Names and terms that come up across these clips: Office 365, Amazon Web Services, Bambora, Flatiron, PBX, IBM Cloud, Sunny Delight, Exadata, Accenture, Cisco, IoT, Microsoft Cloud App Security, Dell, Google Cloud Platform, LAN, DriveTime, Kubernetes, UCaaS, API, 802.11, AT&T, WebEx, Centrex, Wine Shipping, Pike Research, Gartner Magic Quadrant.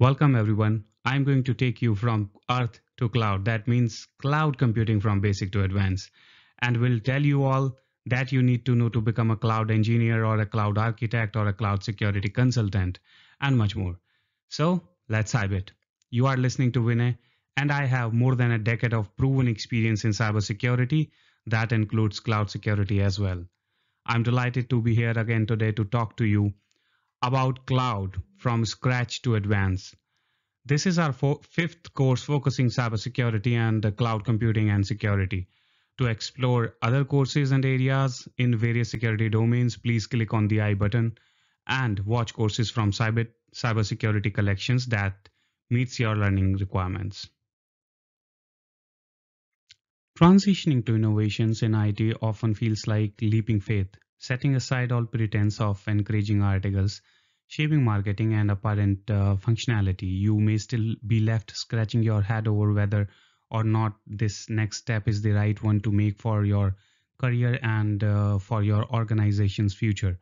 Welcome everyone. I'm going to take you from earth to cloud. That means cloud computing from basic to advanced. And we'll tell you all that you need to know to become a cloud engineer or a cloud architect or a cloud security consultant and much more. So let's dive it. You are listening to Vinay, and I have more than a decade of proven experience in cybersecurity. That includes cloud security as well. I'm delighted to be here again today to talk to you about cloud from scratch to advance. This is our fifth course focusing cybersecurity and the cloud computing and security. To explore other courses and areas in various security domains, please click on the I button and watch courses from cybersecurity collections that meets your learning requirements. Transitioning to innovations in IT often feels like leaping faith. Setting aside all pretense of encouraging articles, shaping marketing and apparent functionality, you may still be left scratching your head over whether or not this next step is the right one to make for your career and for your organization's future.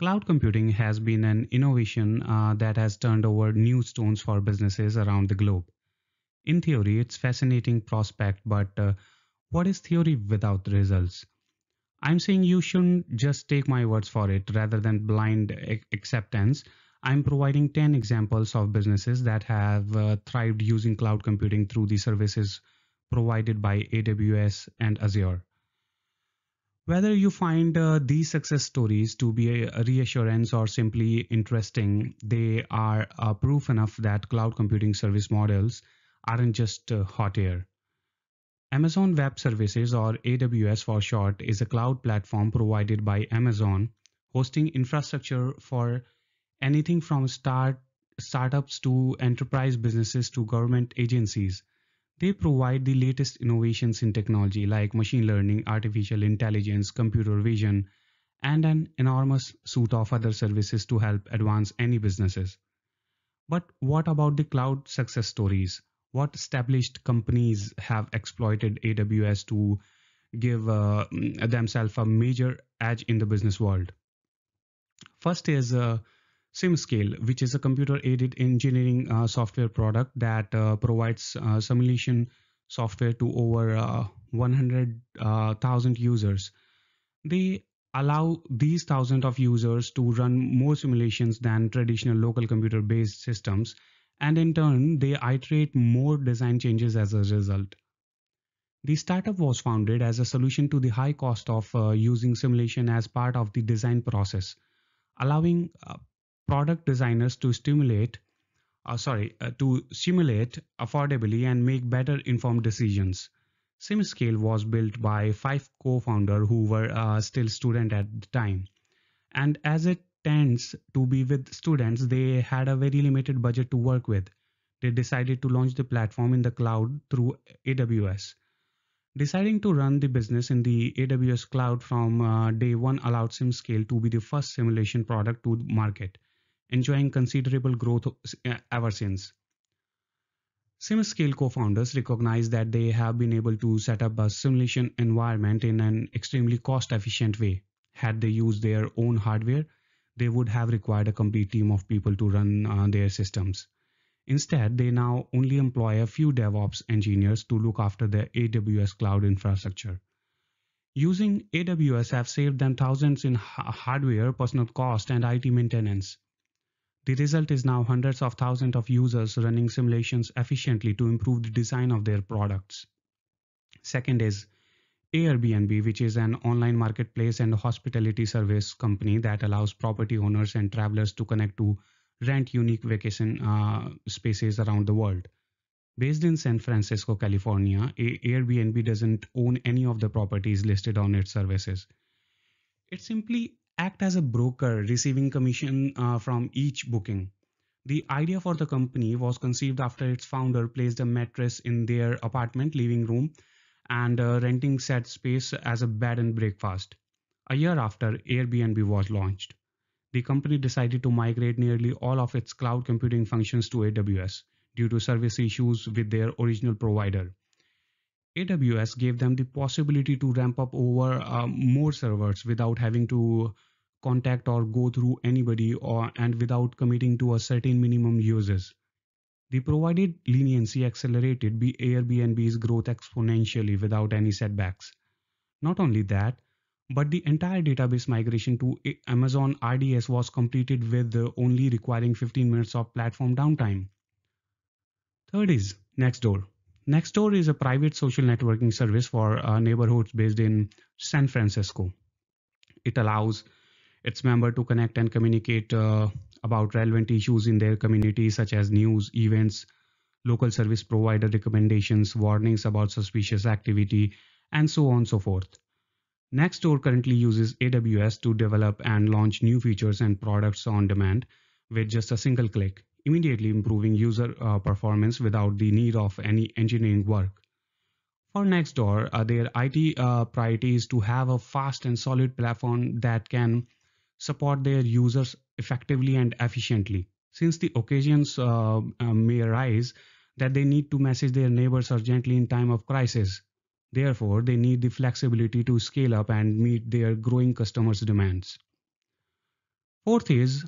Cloud computing has been an innovation that has turned over new stones for businesses around the globe. In theory, it's a fascinating prospect, but what is theory without results? I'm saying you shouldn't just take my words for it. Rather than blind acceptance, I'm providing 10 examples of businesses that have thrived using cloud computing through the services provided by AWS and Azure. Whether you find these success stories to be a reassurance or simply interesting, they are proof enough that cloud computing service models aren't just hot air. Amazon Web Services, or AWS for short, is a cloud platform provided by Amazon, hosting infrastructure for anything from startups to enterprise businesses to government agencies. They provide the latest innovations in technology like machine learning, artificial intelligence, computer vision, and an enormous suite of other services to help advance any businesses. But what about the cloud success stories? What established companies have exploited AWS to give themselves a major edge in the business world? First is SimScale, which is a computer-aided engineering software product that provides simulation software to over 100,000 users. They allow these thousands of users to run more simulations than traditional local computer-based systems, and in turn, they iterate more design changes as a result. The startup was founded as a solution to the high cost of using simulation as part of the design process, allowing product designers to simulate affordably and make better informed decisions. SimScale was built by 5 co-founders who were still students at the time, and as it tends to be with students, they had a very limited budget to work with. They decided to launch the platform in the cloud through AWS. Deciding to run the business in the AWS cloud from day one allowed SimScale to be the first simulation product to market, enjoying considerable growth ever since. SimScale co-founders recognize that they have been able to set up a simulation environment in an extremely cost-efficient way. Had they used their own hardware, they would have required a complete team of people to run their systems. Instead, they now only employ a few DevOps engineers to look after their AWS cloud infrastructure. Using AWS have saved them thousands in hardware, personal cost, and IT maintenance. The result is now hundreds of thousands of users running simulations efficiently to improve the design of their products. Second is Airbnb, which is an online marketplace and hospitality service company that allows property owners and travelers to connect to rent unique vacation spaces around the world. Based in San Francisco, California, Airbnb doesn't own any of the properties listed on its services. It simply acts as a broker, receiving commission from each booking. The idea for the company was conceived after its founder placed a mattress in their apartment living room and renting said space as a bed and breakfast. A year after Airbnb was launched, the company decided to migrate nearly all of its cloud computing functions to AWS due to service issues with their original provider. AWS gave them the possibility to ramp up over more servers without having to contact or go through anybody, and without committing to a certain minimum users. They provided leniency accelerated Airbnb's growth exponentially without any setbacks. Not only that, but the entire database migration to Amazon RDS was completed with only requiring 15 minutes of platform downtime. Third is Nextdoor. Nextdoor is a private social networking service for neighborhoods based in San Francisco. It allows its members to connect and communicate about relevant issues in their community, such as news, events, local service provider recommendations, warnings about suspicious activity, and so on and so forth. Nextdoor currently uses AWS to develop and launch new features and products on demand with just a single click, immediately improving user performance without the need of any engineering work. For Nextdoor, their IT priority is to have a fast and solid platform that can support their users effectively and efficiently, since the occasions may arise that they need to message their neighbors urgently in time of crisis. Therefore, they need the flexibility to scale up and meet their growing customers' demands. Fourth is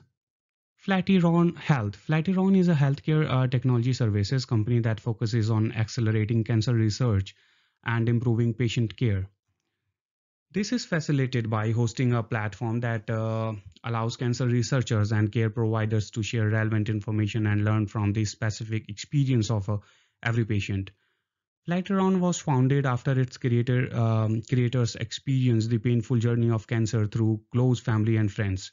Flatiron Health. Flatiron is a healthcare technology services company that focuses on accelerating cancer research and improving patient care. This is facilitated by hosting a platform that allows cancer researchers and care providers to share relevant information and learn from the specific experience of every patient. Flatiron was founded after its creators experienced the painful journey of cancer through close family and friends.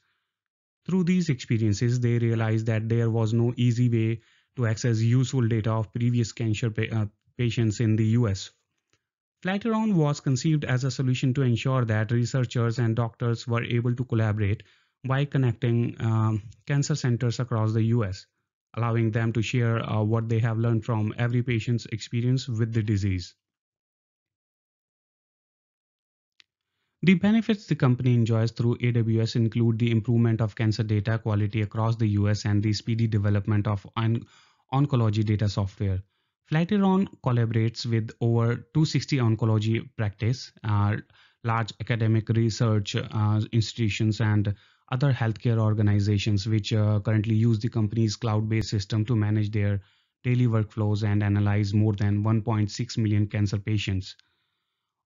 Through these experiences, they realized that there was no easy way to access useful data of previous cancer patients in the US. Flatiron was conceived as a solution to ensure that researchers and doctors were able to collaborate by connecting cancer centers across the US, allowing them to share what they have learned from every patient's experience with the disease. The benefits the company enjoys through AWS include the improvement of cancer data quality across the US and the speedy development of oncology data software. Flatiron collaborates with over 260 oncology practices, large academic research institutions, and other healthcare organizations, which currently use the company's cloud-based system to manage their daily workflows and analyze more than 1.6 million cancer patients.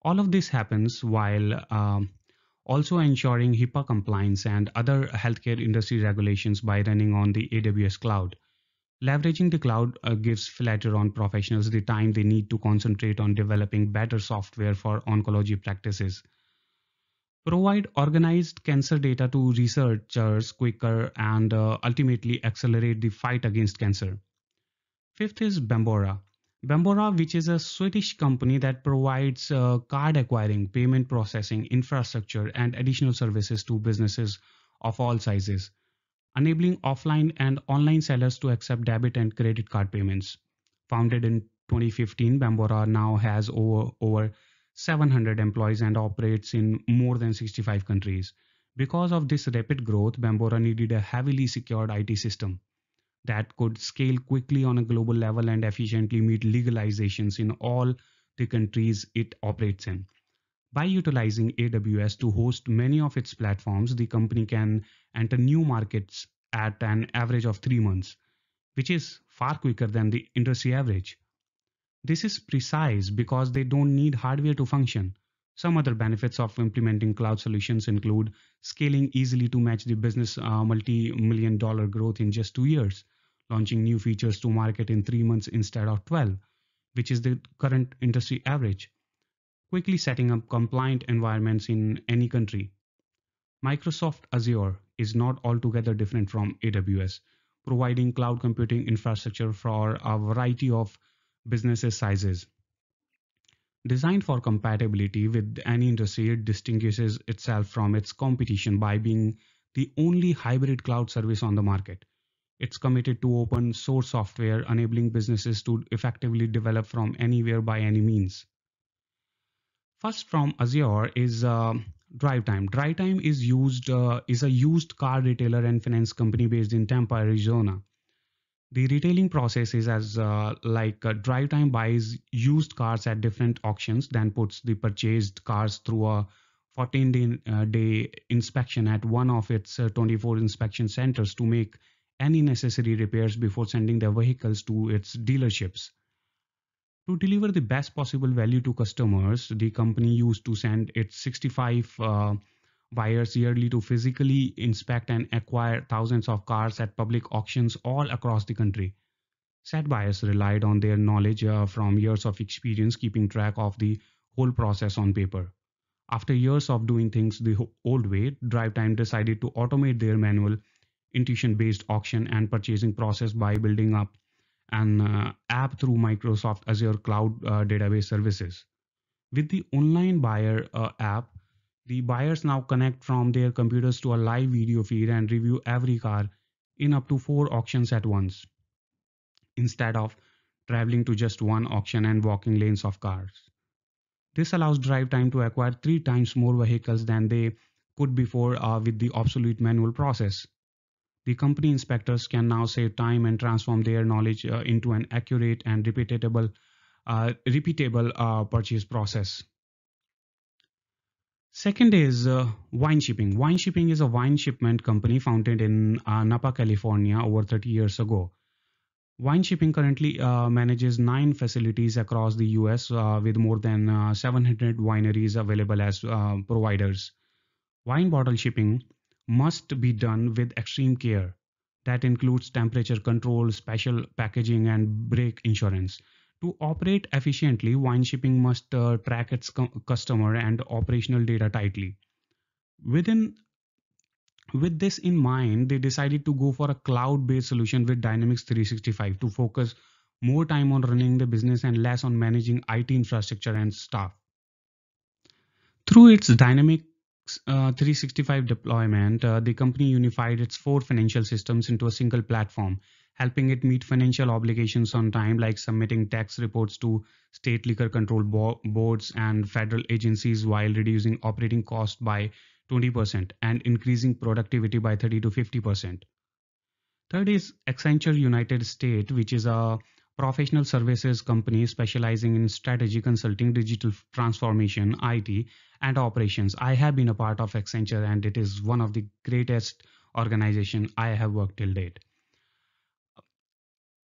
All of this happens while also ensuring HIPAA compliance and other healthcare industry regulations by running on the AWS cloud. Leveraging the cloud gives Flatiron professionals the time they need to concentrate on developing better software for oncology practices, provide organized cancer data to researchers quicker, and ultimately accelerate the fight against cancer. Fifth is Bambora. Bambora, which is a Swedish company that provides card acquiring, payment processing, infrastructure, and additional services to businesses of all sizes, enabling offline and online sellers to accept debit and credit card payments. Founded in 2015, Bambora now has over 700 employees and operates in more than 65 countries. Because of this rapid growth, Bambora needed a heavily secured IT system that could scale quickly on a global level and efficiently meet legalizations in all the countries it operates in. By utilizing AWS to host many of its platforms, the company can enter new markets at an average of 3 months, which is far quicker than the industry average. This is precise because they don't need hardware to function. Some other benefits of implementing cloud solutions include scaling easily to match the business multi-million dollar growth in just 2 years, launching new features to market in 3 months instead of 12, which is the current industry average, quickly setting up compliant environments in any country. Microsoft Azure is not altogether different from AWS, providing cloud computing infrastructure for a variety of business sizes. Designed for compatibility with any industry, it distinguishes itself from its competition by being the only hybrid cloud service on the market. It's committed to open source software, enabling businesses to effectively develop from anywhere by any means. First from Azure is DriveTime. DriveTime is a used car retailer and finance company based in Tampa, Arizona. The retailing process is as DriveTime buys used cars at different auctions, then puts the purchased cars through a 14-day inspection at one of its 24 inspection centers to make any necessary repairs before sending their vehicles to its dealerships. To deliver the best possible value to customers, the company used to send its 65 buyers yearly to physically inspect and acquire thousands of cars at public auctions all across the country. Said buyers relied on their knowledge from years of experience keeping track of the whole process on paper. After years of doing things the old way, DriveTime decided to automate their manual intuition-based auction and purchasing process by building up an app through Microsoft Azure Cloud Database Services. With the online buyer app, the buyers now connect from their computers to a live video feed and review every car in up to 4 auctions at once, instead of traveling to just one auction and walking lanes of cars. This allows DriveTime to acquire 3 times more vehicles than they could before with the obsolete manual process. The company inspectors can now save time and transform their knowledge into an accurate and repeatable purchase process. Second is Wine Shipping. Wine Shipping is a wine shipment company founded in Napa, California over 30 years ago. Wine Shipping currently manages 9 facilities across the US with more than 700 wineries available as providers. Wine bottle shipping must be done with extreme care. That includes temperature control, special packaging, and break insurance. To operate efficiently, Wine Shipping must track its customer and operational data tightly. With this in mind, they decided to go for a cloud-based solution with Dynamics 365 to focus more time on running the business and less on managing IT infrastructure and staff. Through its Dynamics 365 deployment, the company unified its 4 financial systems into a single platform, helping it meet financial obligations on time, like submitting tax reports to state liquor control boards and federal agencies, while reducing operating costs by 20% and increasing productivity by 30 to 50%. Third is Accenture United States, which is a professional services company specializing in strategy consulting, digital transformation, IT, and operations. I have been a part of Accenture, and it is one of the greatest organizations I have worked till date.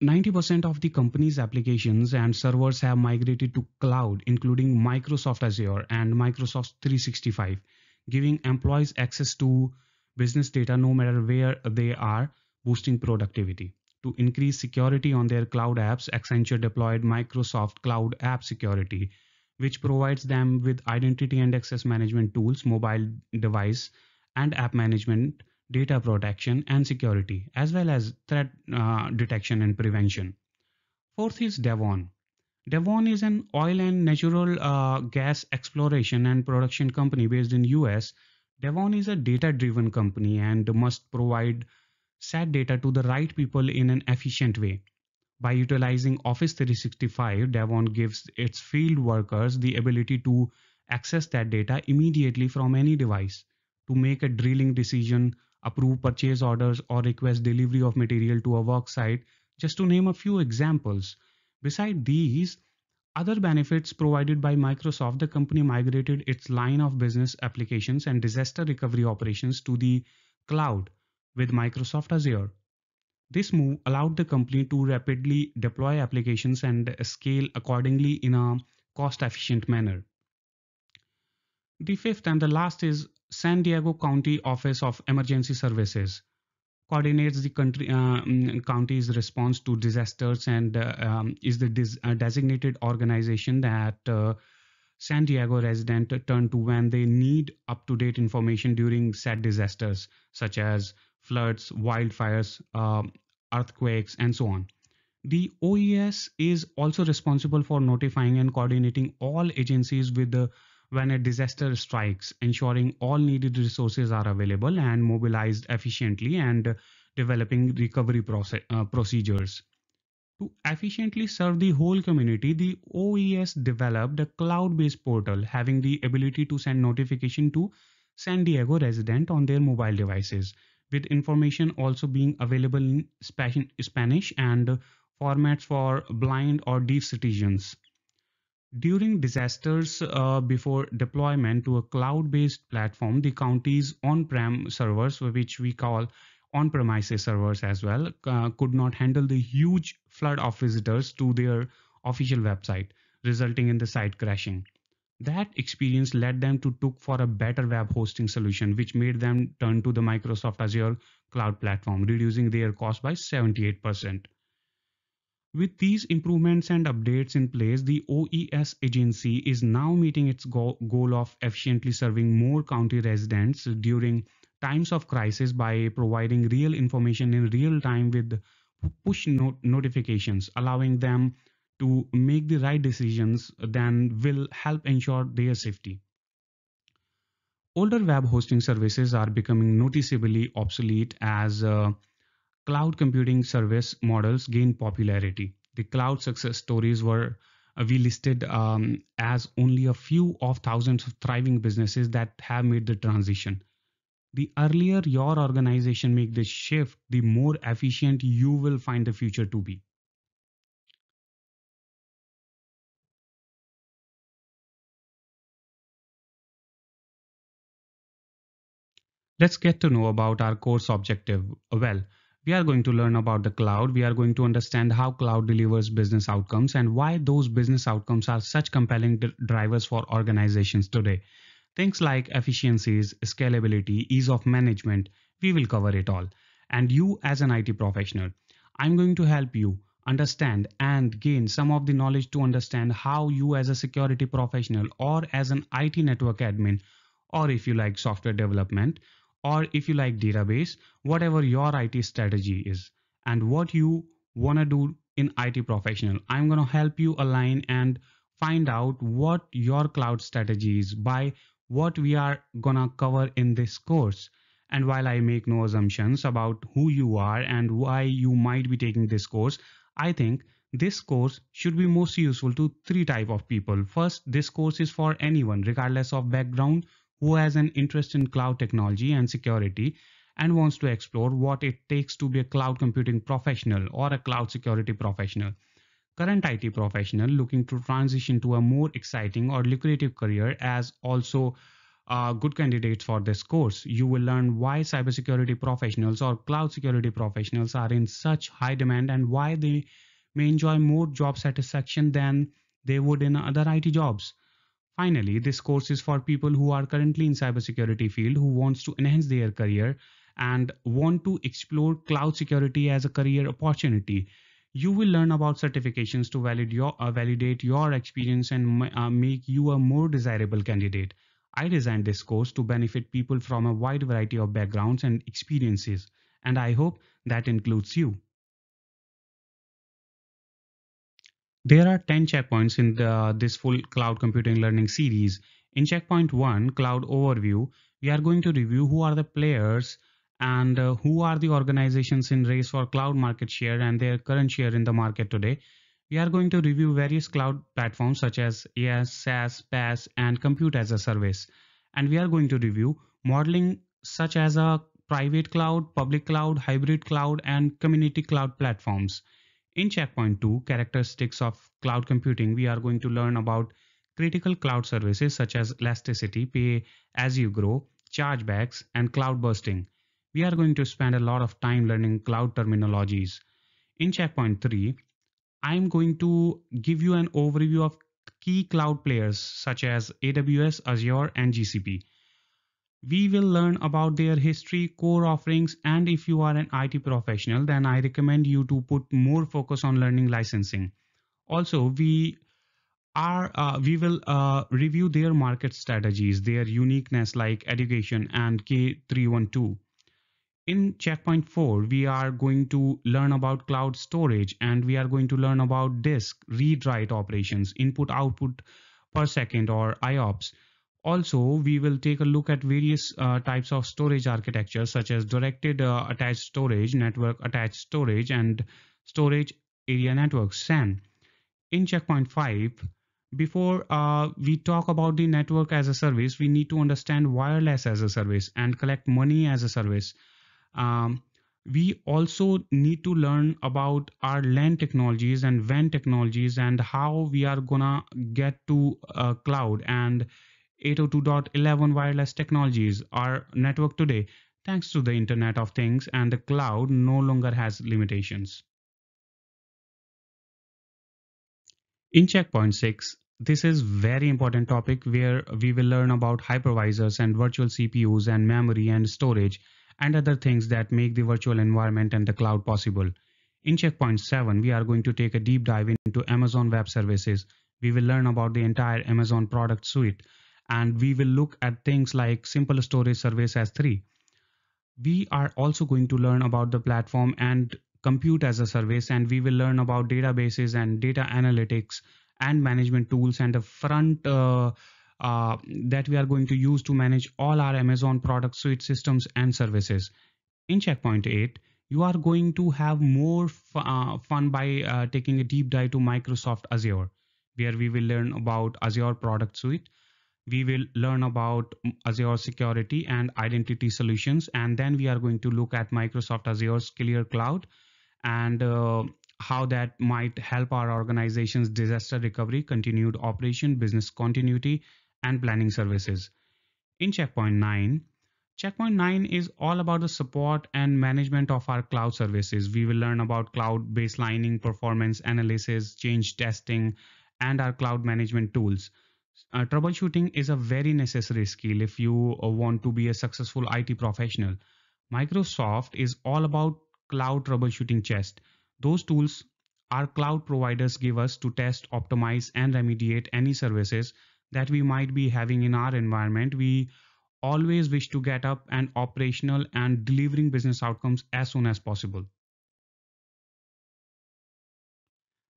90% of the company's applications and servers have migrated to cloud, including Microsoft Azure and Microsoft 365. Giving employees access to business data no matter where they are, boosting productivity. To increase security on their cloud apps, Accenture deployed Microsoft Cloud App Security, which provides them with identity and access management tools, mobile device and app management, data protection and security, as well as threat detection and prevention. Fourth is Devon. Devon is an oil and natural gas exploration and production company based in US. Devon is a data-driven company and must provide SAT data to the right people in an efficient way. By utilizing Office 365, Devon gives its field workers the ability to access that data immediately from any device to make a drilling decision, approve purchase orders, or request delivery of material to a work site, just to name a few examples. Besides these other benefits provided by Microsoft, the company migrated its line of business applications and disaster recovery operations to the cloud with Microsoft Azure. This move allowed the company to rapidly deploy applications and scale accordingly in a cost-efficient manner. The fifth and the last is San Diego County Office of Emergency Services. Coordinates the county's response to disasters and is the designated organization that San Diego residents turn to when they need up-to-date information during said disasters, such as floods, wildfires, earthquakes, and so on. The OES is also responsible for notifying and coordinating all agencies with when a disaster strikes, ensuring all needed resources are available and mobilized efficiently, and developing recovery procedures. To efficiently serve the whole community, the OES developed a cloud-based portal having the ability to send notification to San Diego residents on their mobile devices, with information also being available in Spanish and formats for blind or deaf citizens. During disasters before deployment to a cloud-based platform, the county's on-prem servers, which we call on-premises servers as well could not handle the huge flood of visitors to their official website, resulting in the site crashing. That experience led them to look for a better web hosting solution, which made them turn to the Microsoft Azure Cloud Platform, reducing their cost by 78%. With these improvements and updates in place, the OES agency is now meeting its goal of efficiently serving more county residents during times of crisis by providing real information in real time with push notifications, allowing them to make the right decisions that will help ensure their safety. Older web hosting services are becoming noticeably obsolete as cloud computing service models gain popularity. The cloud success stories were we listed as only a few of thousands of thriving businesses that have made the transition. The earlier your organization makes this shift, the more efficient you will find the future to be. Let's get to know about our course objective. Well, we are going to learn about the cloud. We are going to understand how cloud delivers business outcomes and why those business outcomes are such compelling drivers for organizations today. Things like efficiencies, scalability, ease of management, we will cover it all. And you as an IT professional, I'm going to help you understand and gain some of the knowledge to understand how you as a security professional or as an IT network admin, or if you like software development, or if you like database, whatever your IT strategy is and what you want to do in IT professional, I'm going to help you align and find out what your cloud strategy is by what we are going to cover in this course. And while I make no assumptions about who you are and why you might be taking this course, I think this course should be most useful to three types of people. First, this course is for anyone, regardless of background, who has an interest in cloud technology and security and wants to explore what it takes to be a cloud computing professional or a cloud security professional. Current IT professional looking to transition to a more exciting or lucrative career as also good candidates for this course. You will learn why cybersecurity professionals or cloud security professionals are in such high demand and why they may enjoy more job satisfaction than they would in other IT jobs. Finally, this course is for people who are currently in cybersecurity field who wants to enhance their career and want to explore cloud security as a career opportunity. You will learn about certifications to validate your experience and make you a more desirable candidate. I designed this course to benefit people from a wide variety of backgrounds and experiences, and I hope that includes you. There are 10 checkpoints in this full cloud computing learning series. In checkpoint 1, cloud overview, we are going to review who are the players and who are the organizations in race for cloud market share and their current share in the market today. We are going to review various cloud platforms such as IaaS, SaaS, PaaS, and compute as a service. And we are going to review modeling such as a private cloud, public cloud, hybrid cloud, and community cloud platforms. In checkpoint 2, characteristics of cloud computing, we are going to learn about critical cloud services such as elasticity, pay as you grow, chargebacks, and cloud bursting. We are going to spend a lot of time learning cloud terminologies. In checkpoint 3, I'm going to give you an overview of key cloud players such as AWS, Azure, and GCP. We will learn about their history, core offerings, and if you are an IT professional, then I recommend you to put more focus on learning licensing. Also, we will review their market strategies, their uniqueness like education and K312. In checkpoint 4, we are going to learn about cloud storage, and we are going to learn about disk read-write operations, input-output per second or IOPS. Also, we will take a look at various types of storage architectures such as directed attached storage, network attached storage, and storage area networks, SAN. In checkpoint 5, before we talk about the network as a service, we need to understand wireless as a service and collect money as a service. We also need to learn about our LAN technologies and WAN technologies and how we are gonna get to cloud and 802.11 wireless technologies, our network today. thanks to the Internet of Things and the cloud no longer has limitations. In checkpoint 6, this is very important topic where we will learn about hypervisors and virtual CPUs and memory and storage and other things that make the virtual environment and the cloud possible. In checkpoint 7, we are going to take a deep dive into Amazon Web Services. We will learn about the entire Amazon product suite, and we will look at things like simple storage service as 3. We are also going to learn about the platform and compute as a service, and we will learn about databases and data analytics and management tools and the front that we are going to use to manage all our Amazon product suite systems and services. In checkpoint 8, you are going to have more fun by taking a deep dive to Microsoft Azure, where we will learn about Azure product suite. We will learn about Azure security and identity solutions. And then we are going to look at Microsoft Azure's Clear Cloud and how that might help our organization's disaster recovery, continued operation, business continuity, and planning services. In checkpoint 9, is all about the support and management of our cloud services. We will learn about cloud baselining, performance analysis, change testing, and our cloud management tools. Troubleshooting is a very necessary skill if you want to be a successful IT professional. Microsoft is all about cloud troubleshooting chest. Those tools our cloud providers give us to test, optimize, and remediate any services that we might be having in our environment. We always wish to get up and operational and delivering business outcomes as soon as possible.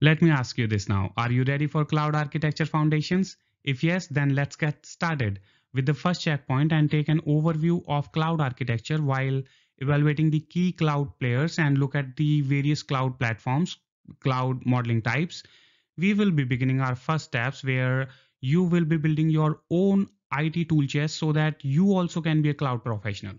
Let me ask you this now. Are you ready for cloud architecture foundations? If yes, then let's get started with the first checkpoint and take an overview of cloud architecture while evaluating the key cloud players and look at the various cloud platforms, cloud modeling types. We will be beginning our first steps where you will be building your own IT tool chest so that you also can be a cloud professional.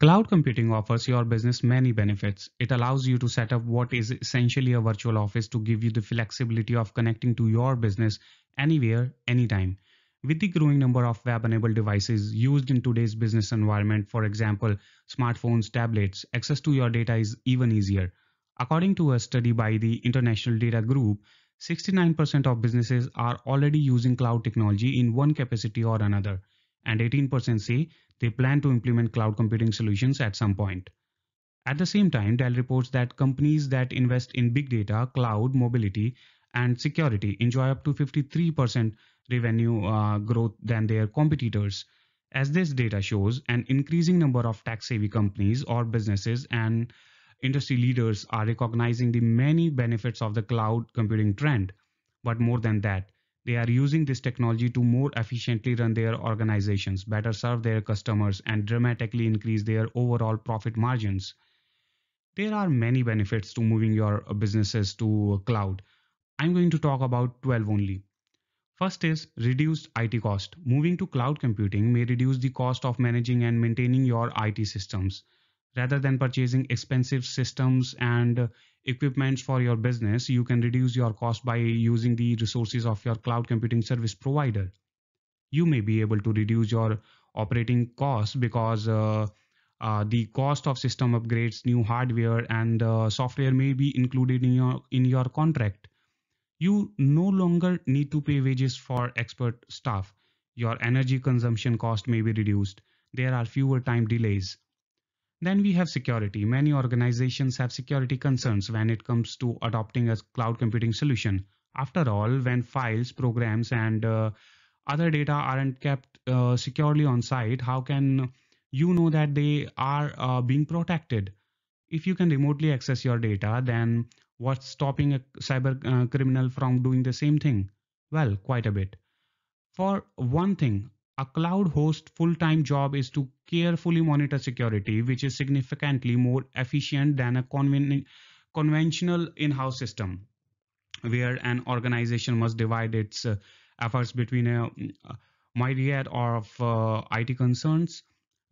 Cloud computing offers your business many benefits. It allows you to set up what is essentially a virtual office to give you the flexibility of connecting to your business anywhere, anytime. With the growing number of web-enabled devices used in today's business environment, for example, smartphones, tablets, access to your data is even easier. According to a study by the International Data Group, 69% of businesses are already using cloud technology in one capacity or another, and 18% say they plan to implement cloud computing solutions at some point. At the same time, Dell reports that companies that invest in big data, cloud, mobility, and security enjoy up to 53% revenue growth than their competitors. As this data shows, an increasing number of tech-savvy companies or businesses and industry leaders are recognizing the many benefits of the cloud computing trend. But more than that, they are using this technology to more efficiently run their organizations, better serve their customers, and dramatically increase their overall profit margins. There are many benefits to moving your businesses to cloud. I'm going to talk about 12 only. First is reduced IT cost. Moving to cloud computing may reduce the cost of managing and maintaining your IT systems. Rather than purchasing expensive systems and equipment for your business, you can reduce your cost by using the resources of your cloud computing service provider. You may be able to reduce your operating costs because the cost of system upgrades, new hardware, and software may be included in your contract. You no longer need to pay wages for expert staff. Your energy consumption cost may be reduced. There are fewer time delays. Then we have security. Many organizations have security concerns when it comes to adopting a cloud computing solution. After all, when files, programs, and other data aren't kept securely on site, how can you know that they are being protected? If you can remotely access your data, then what's stopping a cyber criminal from doing the same thing? Well, quite a bit. For one thing, a cloud host full-time job is to carefully monitor security, which is significantly more efficient than a conventional in-house system, where an organization must divide its efforts between a myriad of IT concerns,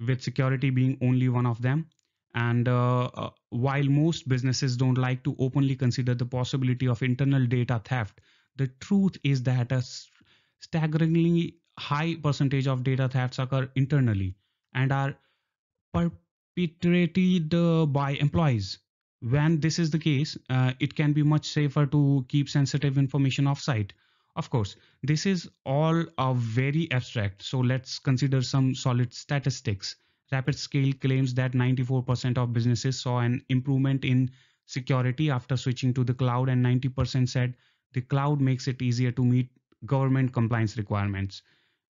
with security being only one of them. And while most businesses don't like to openly consider the possibility of internal data theft, the truth is that a staggeringly high percentage of data thefts occur internally and are perpetrated by employees. When this is the case, it can be much safer to keep sensitive information off-site. Of course, this is all very abstract, so let's consider some solid statistics. RapidScale claims that 94% of businesses saw an improvement in security after switching to the cloud, and 90% said the cloud makes it easier to meet government compliance requirements.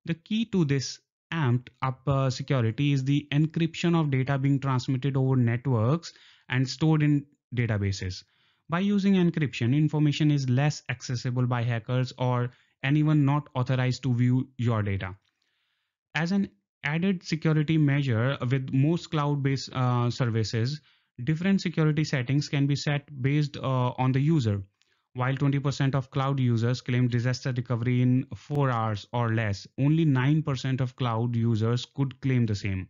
The key to this amped up security is the encryption of data being transmitted over networks and stored in databases. By using encryption, information is less accessible by hackers or anyone not authorized to view your data. As an added security measure, with most cloud-based services, different security settings can be set based on the user. While 20% of cloud users claimed disaster recovery in 4 hours or less, only 9% of cloud users could claim the same.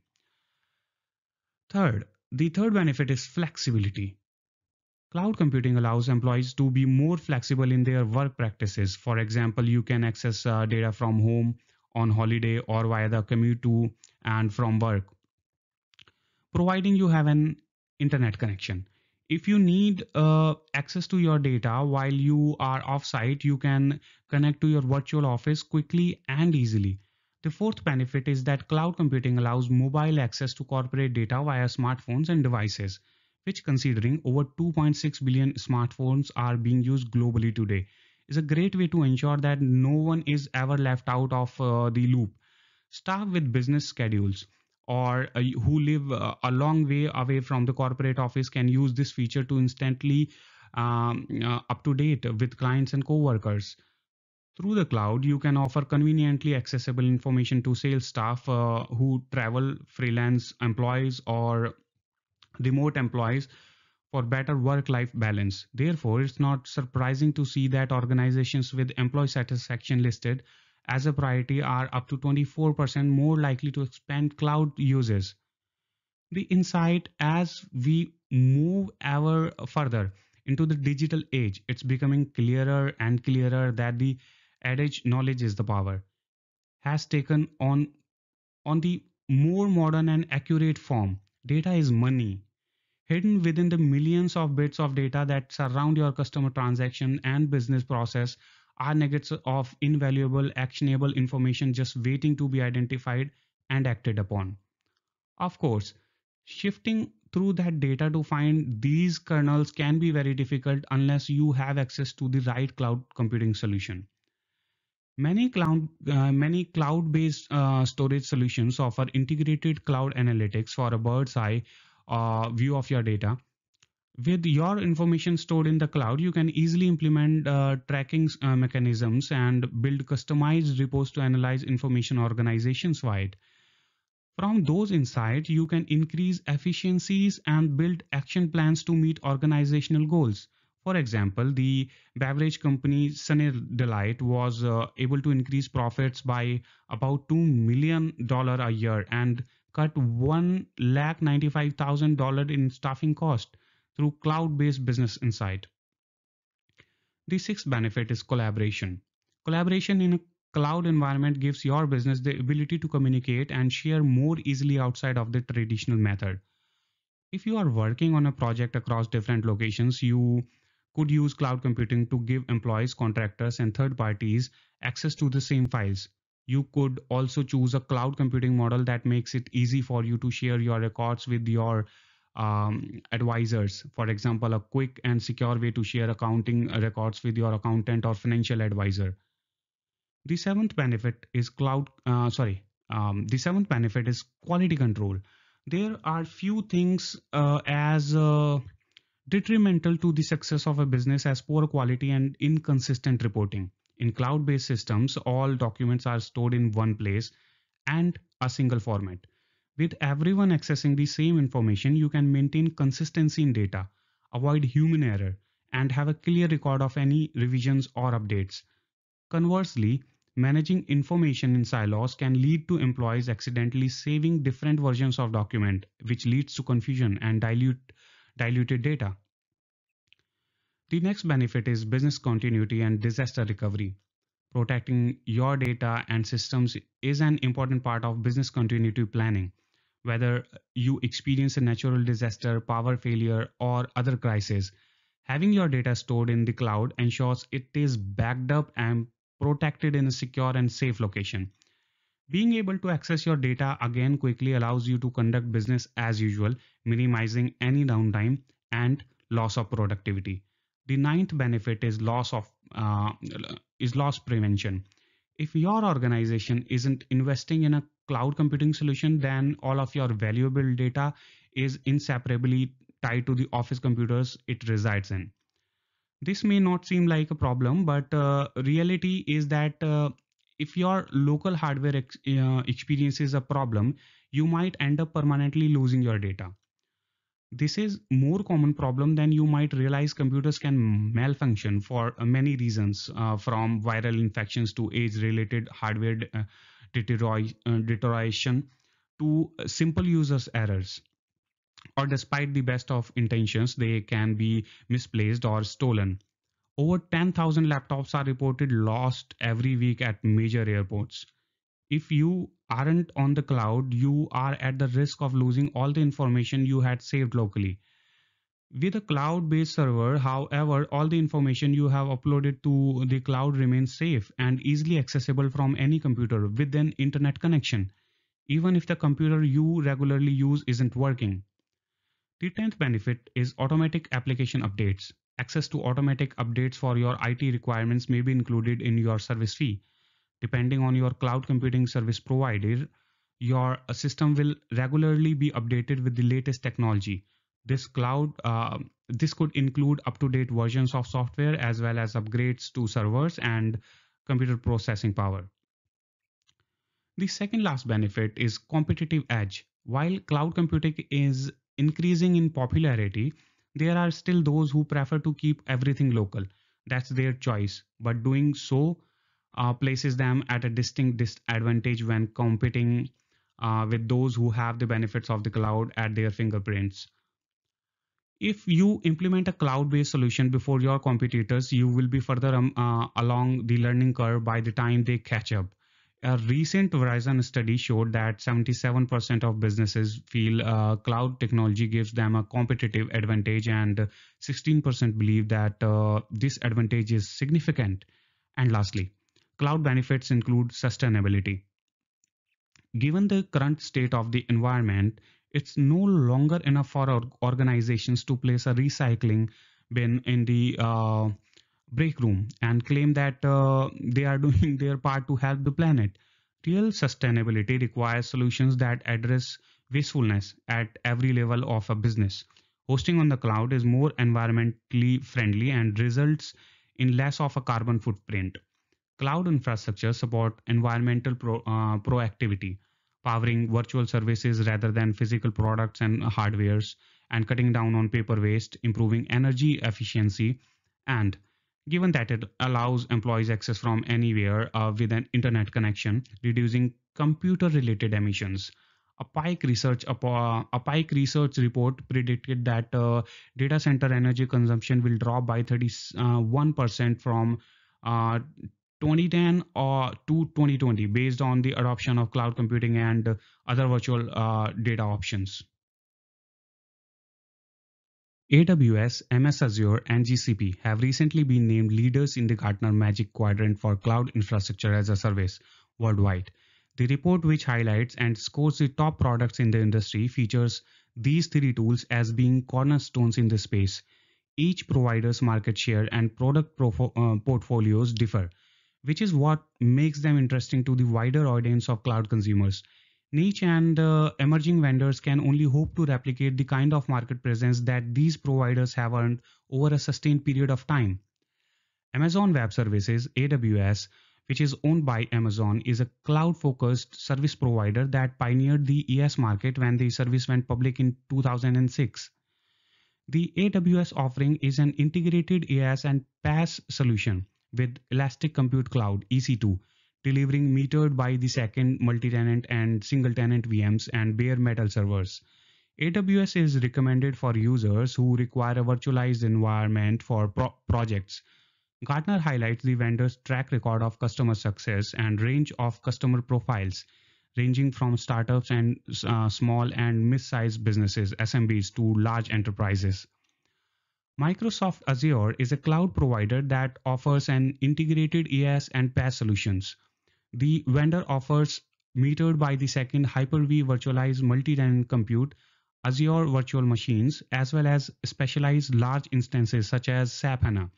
The third benefit is flexibility. Cloud computing allows employees to be more flexible in their work practices. For example, you can access data from home, on holiday, or via the commute to and from work, providing you have an internet connection. If you need access to your data while you are offsite, you can connect to your virtual office quickly and easily. The fourth benefit is that cloud computing allows mobile access to corporate data via smartphones and devices, which, considering over 2.6 billion smartphones are being used globally today, is a great way to ensure that no one is ever left out of the loop. Staff with business schedules or who live a long way away from the corporate office can use this feature to instantly up to date with clients and coworkers. Through the cloud, you can offer conveniently accessible information to sales staff who travel, freelance employees, or remote employees for better work-life balance. Therefore, it's not surprising to see that organizations with employee satisfaction listed as a priority are up to 24% more likely to expand cloud users. The insight: as we move ever further into the digital age, it's becoming clearer and clearer that the adage "knowledge is the power" has taken on the more modern and accurate form. Data is money. Hidden within the millions of bits of data that surround your customer transaction and business process are nuggets of invaluable, actionable information just waiting to be identified and acted upon. Of course, shifting through that data to find these kernels can be very difficult unless you have access to the right cloud computing solution. Many cloud-based storage solutions offer integrated cloud analytics for a bird's eye view of your data. With your information stored in the cloud, you can easily implement tracking mechanisms and build customized reports to analyze information organizations-wide. From those insights, you can increase efficiencies and build action plans to meet organizational goals. For example, the beverage company Sunny Delight was able to increase profits by about $2 million a year and cut $1,95,000 in staffing cost through cloud-based business insight. The sixth benefit is collaboration. Collaboration in a cloud environment gives your business the ability to communicate and share more easily outside of the traditional method. If you are working on a project across different locations, you could use cloud computing to give employees, contractors, and third parties access to the same files. You could also choose a cloud computing model that makes it easy for you to share your records with your advisors. For example, a quick and secure way to share accounting records with your accountant or financial advisor. The seventh benefit is quality control. There are few things as detrimental to the success of a business as poor quality and inconsistent reporting. In cloud-based systems, all documents are stored in one place and a single format. With everyone accessing the same information, you can maintain consistency in data, avoid human error, and have a clear record of any revisions or updates. Conversely, managing information in silos can lead to employees accidentally saving different versions of document, which leads to confusion and diluted data. The next benefit is business continuity and disaster recovery. Protecting your data and systems is an important part of business continuity planning. Whether you experience a natural disaster, power failure, or other crisis, having your data stored in the cloud ensures it is backed up and protected in a secure and safe location. Being able to access your data again quickly allows you to conduct business as usual, minimizing any downtime and loss of productivity. The ninth benefit is loss prevention. If your organization isn't investing in a cloud computing solution, then all of your valuable data is inseparably tied to the office computers it resides in. This may not seem like a problem, but reality is that if your local hardware experiences a problem, you might end up permanently losing your data. This is a more common problem than you might realize. Computers can malfunction for many reasons, from viral infections to age-related hardware deterioration to simple users' errors. Or despite the best of intentions, they can be misplaced or stolen. Over 10,000 laptops are reported lost every week at major airports. If you aren't on the cloud, you are at the risk of losing all the information you had saved locally. With a cloud-based server, however, all the information you have uploaded to the cloud remains safe and easily accessible from any computer with an internet connection, even if the computer you regularly use isn't working. The 10th benefit is automatic application updates. Access to automatic updates for your IT requirements may be included in your service fee. Depending on your cloud computing service provider, your system will regularly be updated with the latest technology. This could include up-to-date versions of software as well as upgrades to servers and computer processing power. The second last benefit is competitive edge. While cloud computing is increasing in popularity, there are still those who prefer to keep everything local. That's their choice, but doing so places them at a distinct disadvantage when competing with those who have the benefits of the cloud at their fingerprints. If you implement a cloud-based solution before your competitors, you will be further along the learning curve by the time they catch up. A recent Verizon study showed that 77% of businesses feel cloud technology gives them a competitive advantage, and 16% believe that this advantage is significant. And lastly, cloud benefits include sustainability. Given the current state of the environment, it's no longer enough for organizations to place a recycling bin in the break room and claim that they are doing their part to help the planet. Real sustainability requires solutions that address wastefulness at every level of a business. Hosting on the cloud is more environmentally friendly and results in less of a carbon footprint. Cloud infrastructure support environmental proactivity, powering virtual services rather than physical products and hardwares, and cutting down on paper waste, improving energy efficiency, and given that it allows employees access from anywhere with an internet connection, reducing computer-related emissions. A Pike Research report predicted that data center energy consumption will drop by 31% from 2010 to 2020 based on the adoption of cloud computing and other virtual data options. AWS, MS Azure, and GCP have recently been named leaders in the Gartner Magic Quadrant for Cloud Infrastructure as a Service worldwide. The report, which highlights and scores the top products in the industry, features these three tools as being cornerstones in the space. Each provider's market share and product portfolios differ, which is what makes them interesting to the wider audience of cloud consumers. Niche and emerging vendors can only hope to replicate the kind of market presence that these providers have earned over a sustained period of time. Amazon Web Services, AWS, which is owned by Amazon, is a cloud-focused service provider that pioneered the ES market when the service went public in 2006. The AWS offering is an integrated ES and PaaS solution with Elastic Compute Cloud, EC2, delivering metered by the second multi-tenant and single-tenant VMs and bare metal servers. AWS is recommended for users who require a virtualized environment for projects Gartner highlights the vendor's track record of customer success and range of customer profiles, ranging from startups and small and mid-sized businesses, SMBs, to large enterprises. Microsoft Azure is a cloud provider that offers an integrated EaaS and PaaS solutions. The vendor offers metered by the second Hyper-V virtualized multi-tenant compute, Azure virtual machines, as well as specialized large instances such as SAP HANA.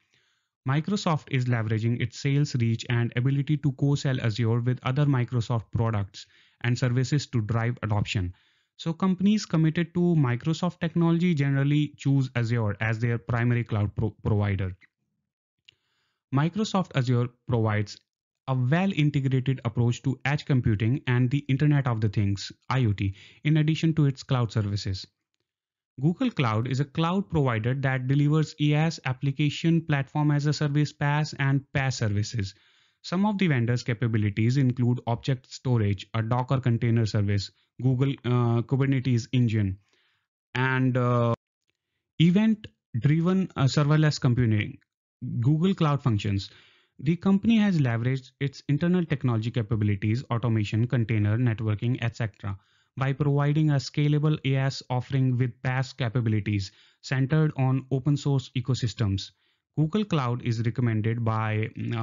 Microsoft is leveraging its sales reach and ability to co-sell Azure with other Microsoft products and services to drive adoption. So companies committed to Microsoft technology generally choose Azure as their primary cloud provider. Microsoft Azure provides a well-integrated approach to edge computing and the Internet of the Things, IoT, in addition to its cloud services. Google Cloud is a cloud provider that delivers EaaS, application platform as a service, PaaS, and PaaS services. Some of the vendors' capabilities include object storage, a Docker container service, Google Kubernetes engine, and event-driven serverless computing, Google Cloud Functions. The company has leveraged its internal technology capabilities, automation, container, networking, etc., by providing a scalable EaaS offering with PaaS capabilities centered on open source ecosystems. Google Cloud is recommended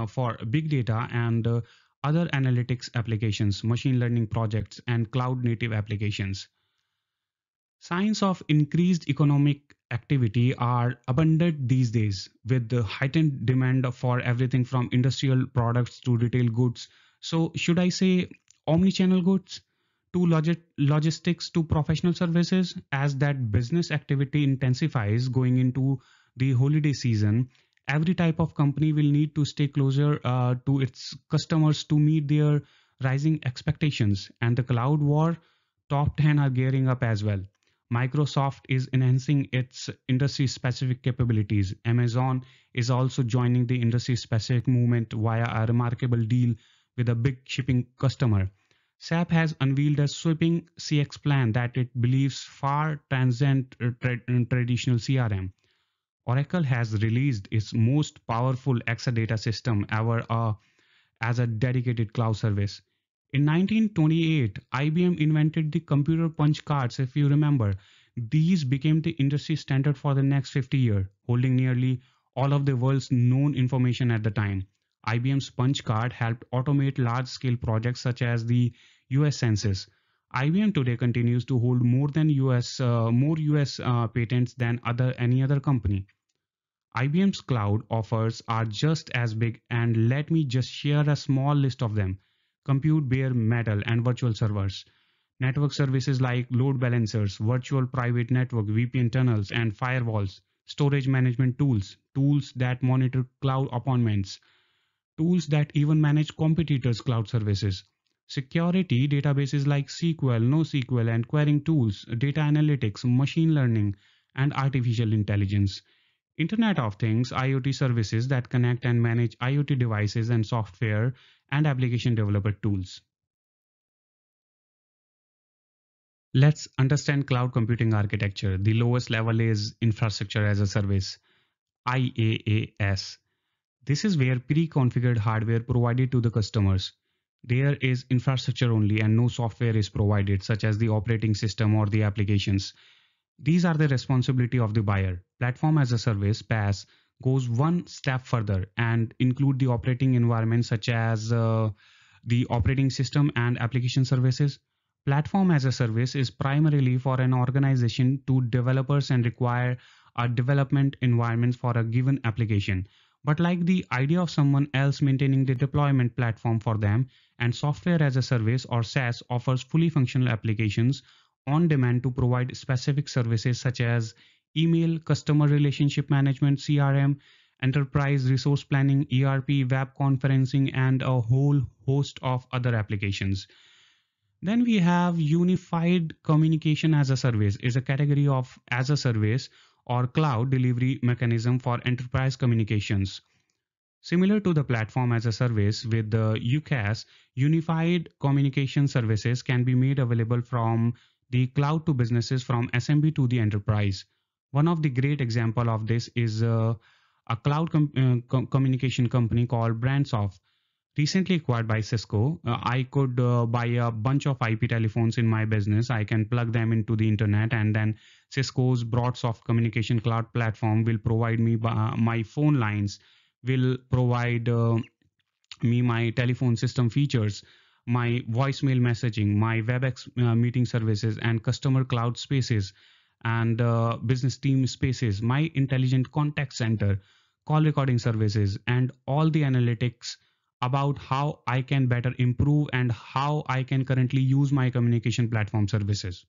for big data and other analytics applications, machine learning projects, and cloud native applications. Signs of increased economic activity are abundant these days, with the heightened demand for everything from industrial products to retail goods. So should I say omnichannel goods, to logistics, to professional services, as that business activity intensifies going into the holiday season. Every type of company will need to stay closer to its customers to meet their rising expectations, and the cloud war top 10 are gearing up as well. Microsoft is enhancing its industry-specific capabilities. Amazon is also joining the industry-specific movement via a remarkable deal with a big shipping customer. SAP has unveiled a sweeping CX plan that it believes far transcends traditional CRM. Oracle has released its most powerful Exadata system ever as a dedicated cloud service. In 1928, IBM invented the computer punch cards, if you remember. These became the industry standard for the next 50 years, holding nearly all of the world's known information at the time. IBM's punch card helped automate large-scale projects such as the U.S. Census. IBM today continues to hold more U.S. patents than any other company. IBM's cloud offers are just as big, and let me just share a small list of them: compute, bare metal, and virtual servers. Network services like load balancers, virtual private network, VPN tunnels, and firewalls. Storage management tools, tools that monitor cloud appointments, tools that even manage competitors' cloud services. Security databases like SQL, NoSQL, and querying tools, data analytics, machine learning, and artificial intelligence. Internet of Things, IoT services that connect and manage IoT devices and software and application developer tools. Let's understand cloud computing architecture. The lowest level is infrastructure as a service, IaaS. This is where pre-configured hardware provided to the customers. There is infrastructure only and no software is provided, such as the operating system or the applications. These are the responsibility of the buyer. Platform as a service, PaaS, goes one step further and include the operating environment such as the operating system and application services. Platform as a service is primarily for an organization to developers and require a development environment for a given application. But like the idea of someone else maintaining the deployment platform for them, and software as a service or SaaS offers fully functional applications on demand to provide specific services such as email, customer relationship management, CRM, enterprise resource planning, ERP, web conferencing, and a whole host of other applications. Then we have unified communication as a service is a category of as a service or cloud delivery mechanism for enterprise communications. Similar to the platform as a service with the UCaaS, unified communication services can be made available from the cloud to businesses, from SMB to the enterprise. One of the great examples of this is a cloud communication company called BrandSoft, recently acquired by Cisco. I could buy a bunch of IP telephones in my business. I can plug them into the internet, and then Cisco's BroadSoft communication cloud platform will provide me my phone lines, will provide me my telephone system features, my voicemail messaging, my WebEx meeting services, and customer cloud spaces, and business team spaces, my intelligent contact center, call recording services, and all the analytics about how I can better improve and how I can currently use my communication platform services.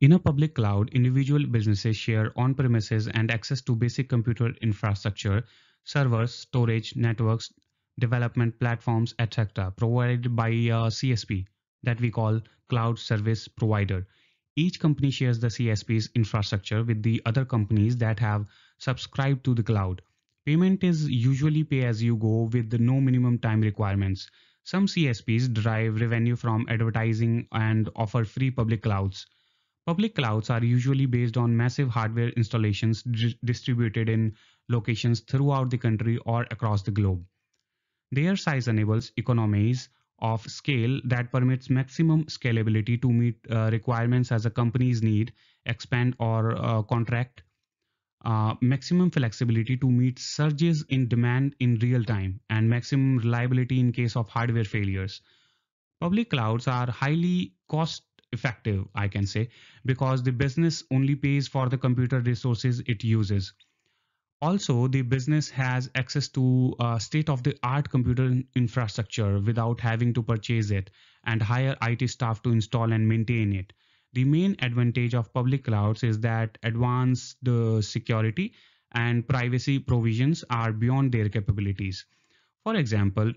In a public cloud, individual businesses share on-premises and access to basic computer infrastructure, servers, storage, networks, development platforms, etc., provided by a CSP that we call cloud service provider. Each company shares the CSP's infrastructure with the other companies that have subscribed to the cloud. Payment is usually pay-as-you-go with no minimum time requirements. Some CSPs derive revenue from advertising and offer free public clouds. Public clouds are usually based on massive hardware installations distributed in locations throughout the country or across the globe. Their size enables economies of scale that permits maximum scalability to meet requirements as a company's need, expand or contract, maximum flexibility to meet surges in demand in real time, and maximum reliability in case of hardware failures. Public clouds are highly cost effective, I can say, because the business only pays for the computer resources it uses. Also, the business has access to state-of-the-art computer infrastructure without having to purchase it and hire IT staff to install and maintain it. The main advantage of public clouds is that advanced security and privacy provisions are beyond their capabilities. For example,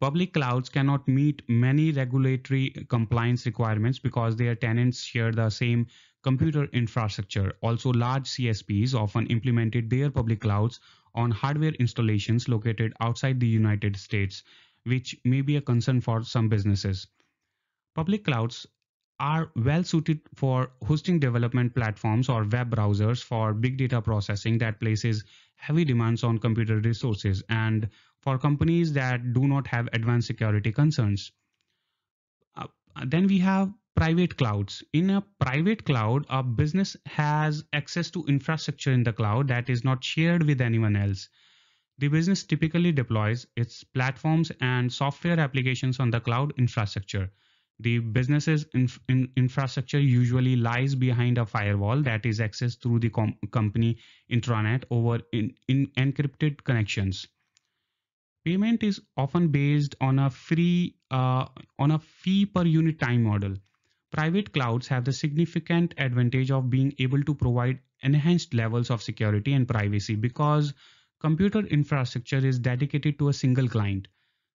public clouds cannot meet many regulatory compliance requirements because their tenants share the same computer infrastructure. Also, large CSPs often implemented their public clouds on hardware installations located outside the United States, which may be a concern for some businesses. Public clouds are well suited for hosting development platforms or web browsers for big data processing that places heavy demands on computer resources, and for companies that do not have advanced security concerns. Then we have private clouds. In a private cloud, a business has access to infrastructure in the cloud that is not shared with anyone else. The business typically deploys its platforms and software applications on the cloud infrastructure. The business's infrastructure usually lies behind a firewall that is accessed through the company intranet over encrypted connections. Payment is often based on a fee per unit time model. Private clouds have the significant advantage of being able to provide enhanced levels of security and privacy because computer infrastructure is dedicated to a single client.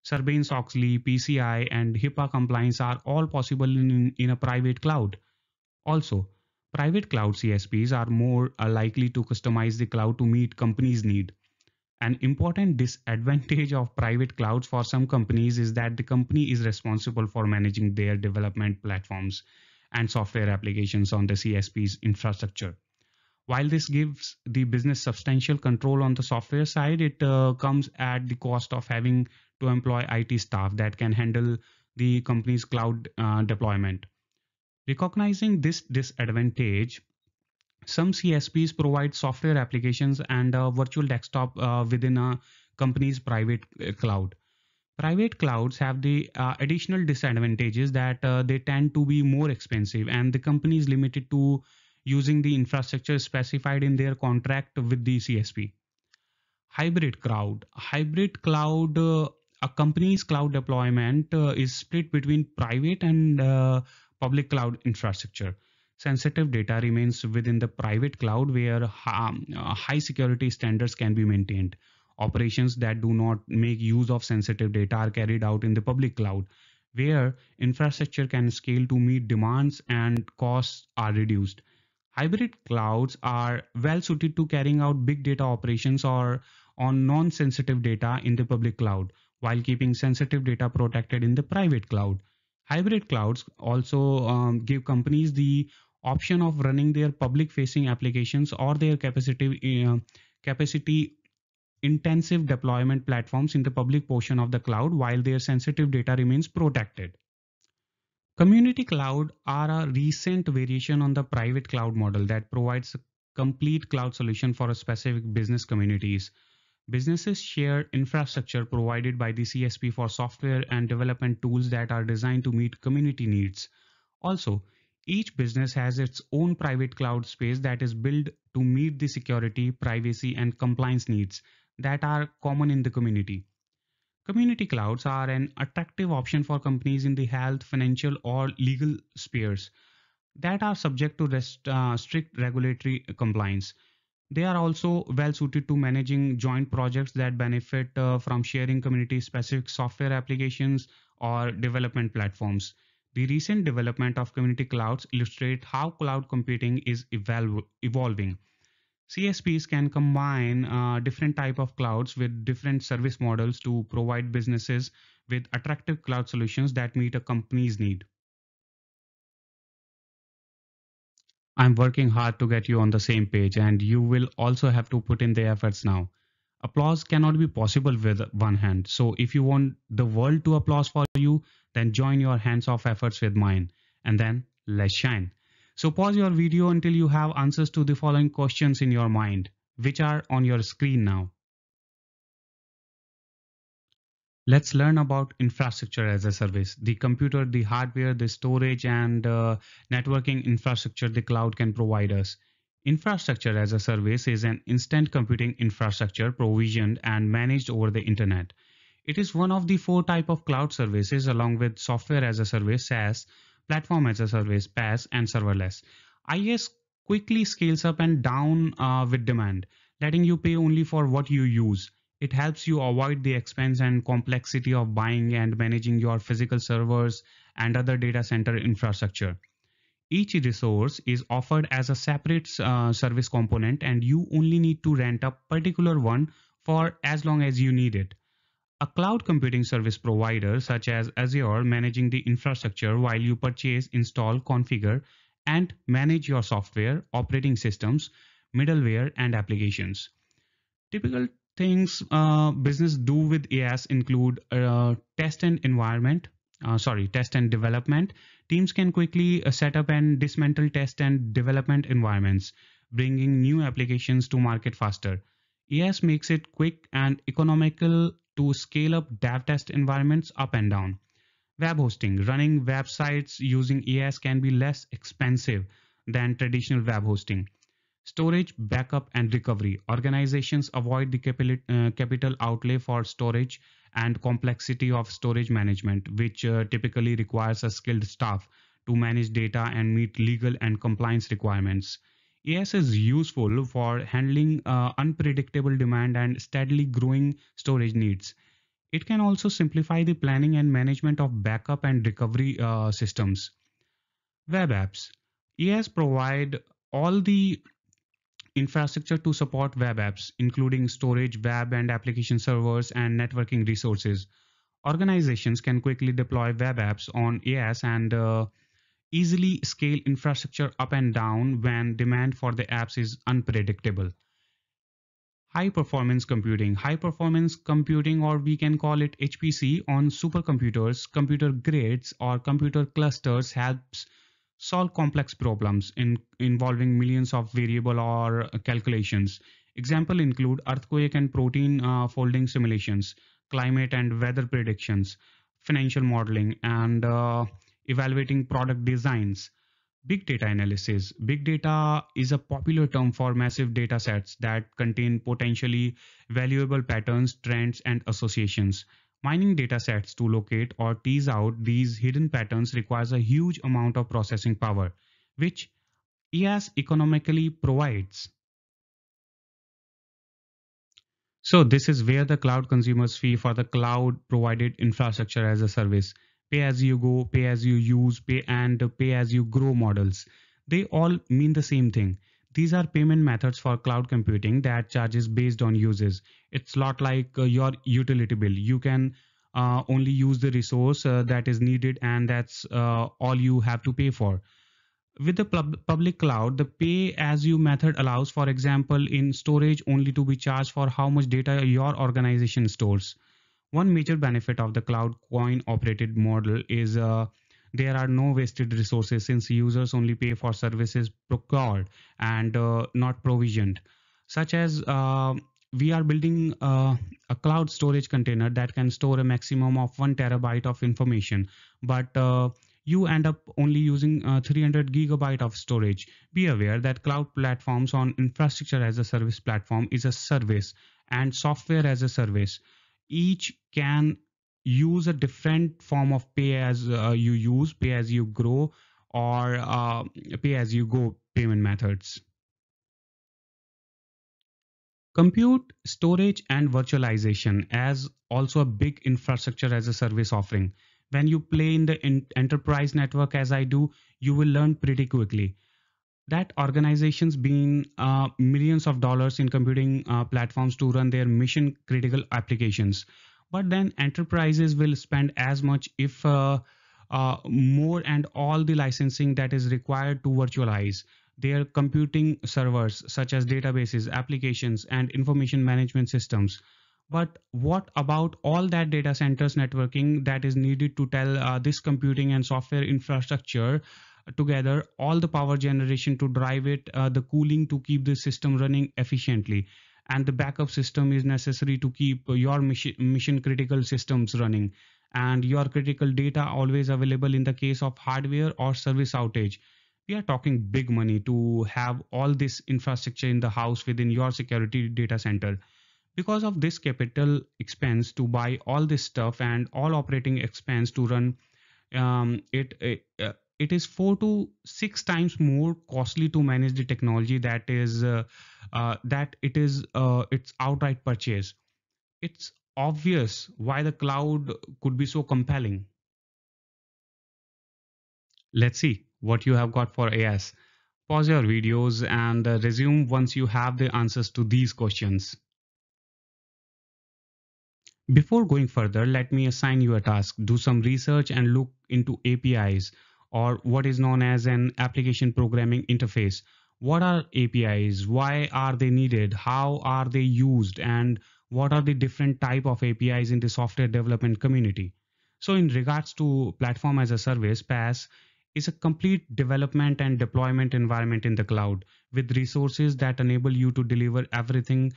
Sarbanes-Oxley, PCI, and HIPAA compliance are all possible in a private cloud. Also, private cloud CSPs are more likely to customize the cloud to meet companies' need. An important disadvantage of private clouds for some companies is that the company is responsible for managing their development platforms and software applications on the CSP's infrastructure. While this gives the business substantial control on the software side, it comes at the cost of having to employ IT staff that can handle the company's cloud deployment. Recognizing this disadvantage, some CSPs provide software applications and a virtual desktop within a company's private cloud. Private clouds have the additional disadvantages that they tend to be more expensive, and the company is limited to using the infrastructure specified in their contract with the CSP. Hybrid cloud. Hybrid cloud, a company's cloud deployment is split between private and public cloud infrastructure. Sensitive data remains within the private cloud where high security standards can be maintained. Operations that do not make use of sensitive data are carried out in the public cloud, where infrastructure can scale to meet demands and costs are reduced. Hybrid clouds are well suited to carrying out big data operations or on non-sensitive data in the public cloud, while keeping sensitive data protected in the private cloud. Hybrid clouds also give companies the option of running their public facing applications or their capacity intensive deployment platforms in the public portion of the cloud while their sensitive data remains protected. Community cloud are a recent variation on the private cloud model that provides a complete cloud solution for a specific business communities. Businesses share infrastructure provided by the CSP for software and development tools that are designed to meet community needs. Also, each business has its own private cloud space that is built to meet the security, privacy, and compliance needs that are common in the community. Community clouds are an attractive option for companies in the health, financial, or legal spheres that are subject to strict regulatory compliance. They are also well suited to managing joint projects that benefit from sharing community-specific software applications or development platforms. The recent development of community clouds illustrate how cloud computing is evolving. CSPs can combine different types of clouds with different service models to provide businesses with attractive cloud solutions that meet a company's need. I'm working hard to get you on the same page, and you will also have to put in the efforts now. Applause cannot be possible with one hand. So if you want the world to applause for you, then join your hands-off efforts with mine, and then let's shine. So pause your video until you have answers to the following questions in your mind, which are on your screen now. Let's learn about infrastructure as a service, the computer, the hardware, the storage, and networking infrastructure the cloud can provide us. Infrastructure as a service is an instant computing infrastructure provisioned and managed over the internet. It is one of the four types of cloud services along with software as a service, SaaS, platform as a service, PaaS, and serverless. IaaS quickly scales up and down with demand, letting you pay only for what you use. It helps you avoid the expense and complexity of buying and managing your physical servers and other data center infrastructure. Each resource is offered as a separate service component, and you only need to rent a particular one for as long as you need it. A cloud computing service provider such as Azure managing the infrastructure while you purchase, install, configure, and manage your software, operating systems, middleware, and applications. Typical things business do with IaaS include test and development. Teams can quickly set up and dismantle test and development environments, bringing new applications to market faster. IaaS makes it quick and economical to scale up dev test environments up and down. Web hosting, running websites using IaaS can be less expensive than traditional web hosting. Storage, backup, and recovery. Organizations avoid the capital outlay for storage and complexity of storage management, which typically requires a skilled staff to manage data and meet legal and compliance requirements. IaaS is useful for handling unpredictable demand and steadily growing storage needs. It can also simplify the planning and management of backup and recovery systems. Web apps. IaaS provide all the infrastructure to support web apps, including storage, web and application servers, and networking resources. Organizations can quickly deploy web apps on IaaS and easily scale infrastructure up and down when demand for the apps is unpredictable. High-performance computing. High-performance computing, or we can call it HPC, on supercomputers, computer grids, or computer clusters helps solve complex problems involving millions of variable or calculations. Example include earthquake and protein folding simulations, climate and weather predictions, financial modeling, and evaluating product designs. Big data analysis. Big data is a popular term for massive data sets that contain potentially valuable patterns, trends, and associations. Mining data sets to locate or tease out these hidden patterns requires a huge amount of processing power, which IaaS economically provides. So this is where the cloud consumers fee for the cloud provided infrastructure as a service. Pay as you go, pay as you use, pay and pay as you grow models. They all mean the same thing. These are payment methods for cloud computing that charges based on uses. It's not like your utility bill. You can only use the resource that is needed, and that's all you have to pay for. With the public cloud, the pay-as-you method allows, for example, in storage only to be charged for how much data your organization stores. One major benefit of the cloud coin-operated model is there are no wasted resources, since users only pay for services procured and not provisioned, such as we are building a cloud storage container that can store a maximum of 1 terabyte of information, but you end up only using 300 gigabyte of storage. Be aware that cloud platforms on infrastructure as a service platform is a service and software as a service. Each can use a different form of pay as you use, pay as you grow, or pay as you go payment methods. Compute, storage, and virtualization as also a big infrastructure as a service offering. When you play in the enterprise network as I do, you will learn pretty quickly that organizations being millions of dollars in computing platforms to run their mission critical applications. But then enterprises will spend as much, if more, and all the licensing that is required to virtualize their computing servers, such as databases, applications, and information management systems. But what about all that data centers networking that is needed to tell this computing and software infrastructure together, all the power generation to drive it, the cooling to keep the system running efficiently, and the backup system is necessary to keep your mission critical systems running, and your critical data always available in the case of hardware or service outage. We are talking big money to have all this infrastructure in the house within your security data center. Because of this capital expense to buy all this stuff and all operating expense to run it is 4 to 6 times more costly to manage the technology that is its outright purchase. It's obvious why the cloud could be so compelling. Let's see what you have got for AS. Pause your videos and resume once you have the answers to these questions. Before going further, let me assign you a task. Do some research and look into APIs, or what is known as an application programming interface. What are APIs? Why are they needed? How are they used? And what are the different type of APIs in the software development community? So in regards to platform as a service, PaaS is a complete development and deployment environment in the cloud, with resources that enable you to deliver everything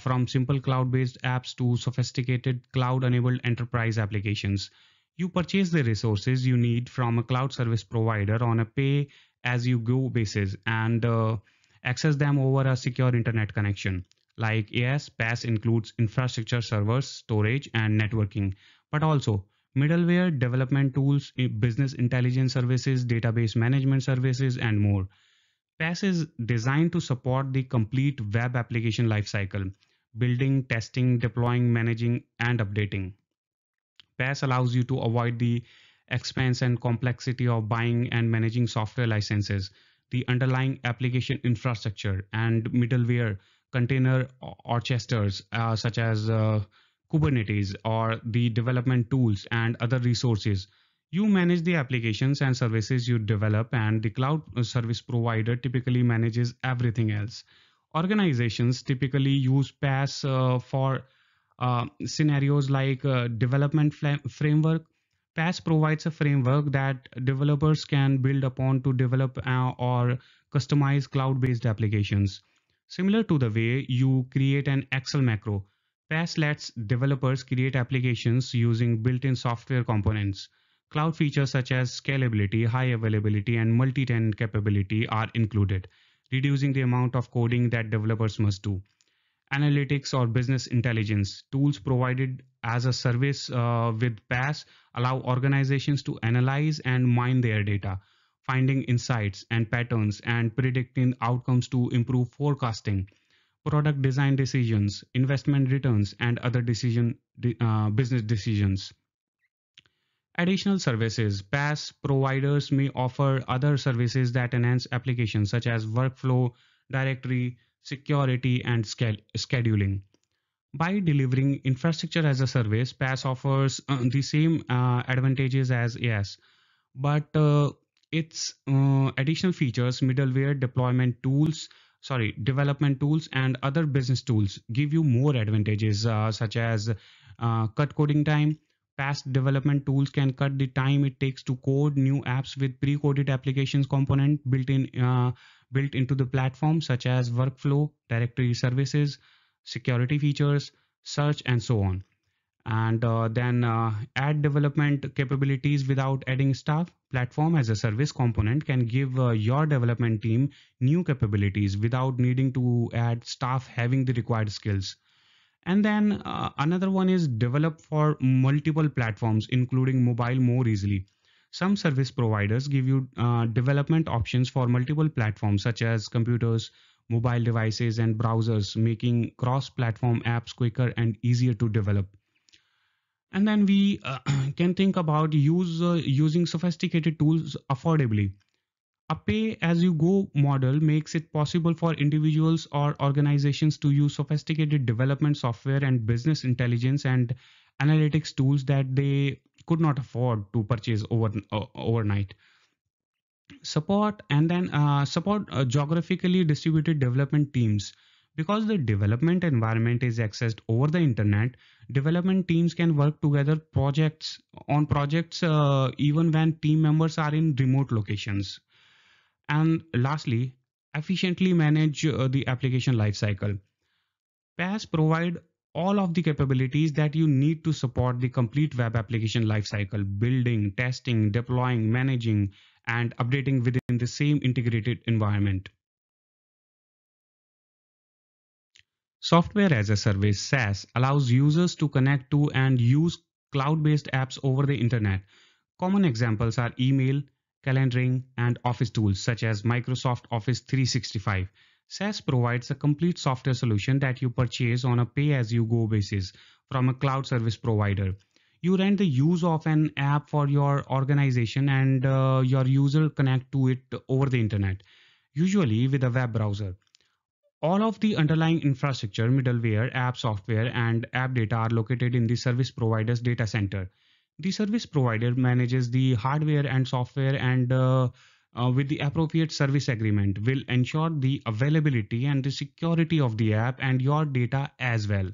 from simple cloud-based apps to sophisticated cloud-enabled enterprise applications. You purchase the resources you need from a cloud service provider on a pay-as-you-go basis and access them over a secure internet connection. Like AS, PaaS includes infrastructure, servers, storage, and networking, but also middleware, development tools, business intelligence services, database management services, and more. PaaS is designed to support the complete web application lifecycle: building, testing, deploying, managing, and updating. PaaS allows you to avoid the expense and complexity of buying and managing software licenses, the underlying application infrastructure, and middleware, container orchestrators such as Kubernetes, or the development tools and other resources. You manage the applications and services you develop, and the cloud service provider typically manages everything else. Organizations typically use PaaS for scenarios like development framework. PaaS provides a framework that developers can build upon to develop or customize cloud-based applications. Similar to the way you create an Excel macro, PaaS lets developers create applications using built-in software components. Cloud features such as scalability, high availability, and multi-tenant capability are included, reducing the amount of coding that developers must do. Analytics or business intelligence tools provided as a service with PaaS allow organizations to analyze and mine their data, finding insights and patterns and predicting outcomes to improve forecasting, product design decisions, investment returns, and other business decisions. Additional services. PaaS providers may offer other services that enhance applications, such as workflow, directory, security, and scheduling. By delivering infrastructure as a service, PaaS offers the same advantages as AS, but its additional features, middleware, deployment tools, development tools and other business tools give you more advantages such as cut coding time. PaaS development tools can cut the time it takes to code new apps with pre-coded applications component built into the platform, such as workflow, directory services, security features, search, and so on. And then add development capabilities without adding staff. Platform as a service component can give your development team new capabilities without needing to add staff having the required skills. And then another one is develop for multiple platforms, including mobile, more easily. Some service providers give you development options for multiple platforms, such as computers, mobile devices, and browsers, making cross-platform apps quicker and easier to develop. And then we can think about using sophisticated tools affordably. A pay-as-you-go model makes it possible for individuals or organizations to use sophisticated development software and business intelligence and analytics tools that they could not afford to purchase overnight. Support geographically distributed development teams. Because the development environment is accessed over the internet, development teams can work together on projects even when team members are in remote locations. And lastly, efficiently manage the application lifecycle. PaaS provide all of the capabilities that you need to support the complete web application lifecycle: building, testing, deploying, managing, and updating within the same integrated environment. Software as a service (SaaS) allows users to connect to and use cloud-based apps over the internet. Common examples are email, calendaring, and office tools such as Microsoft Office 365. SaaS provides a complete software solution that you purchase on a pay-as-you-go basis from a cloud service provider. You rent the use of an app for your organization and your user connect to it over the internet, usually with a web browser. All of the underlying infrastructure, middleware, app software, and app data are located in the service provider's data center. The service provider manages the hardware and software and with the appropriate service agreement will ensure the availability and the security of the app and your data as well.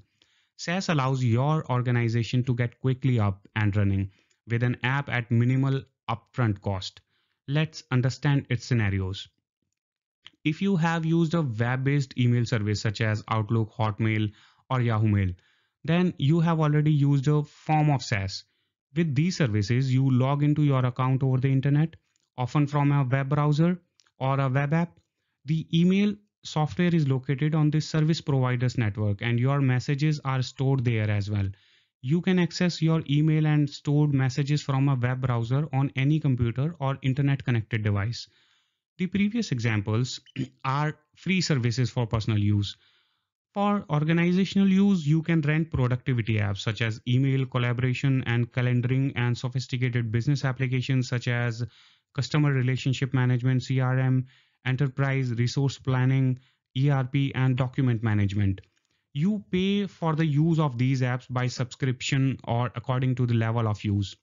SaaS allows your organization to get quickly up and running with an app at minimal upfront cost. Let's understand its scenarios. If you have used a web-based email service such as Outlook, Hotmail, or Yahoo Mail, then you have already used a form of SaaS. With these services, you log into your account over the internet, often from a web browser or a web app. The email software is located on the service provider's network and your messages are stored there as well. You can access your email and stored messages from a web browser on any computer or internet-connected device. The previous examples are free services for personal use. For organizational use, you can rent productivity apps such as email, collaboration, and calendaring, and sophisticated business applications such as customer relationship management, CRM, enterprise resource planning, ERP, and document management. You pay for the use of these apps by subscription or according to the level of use.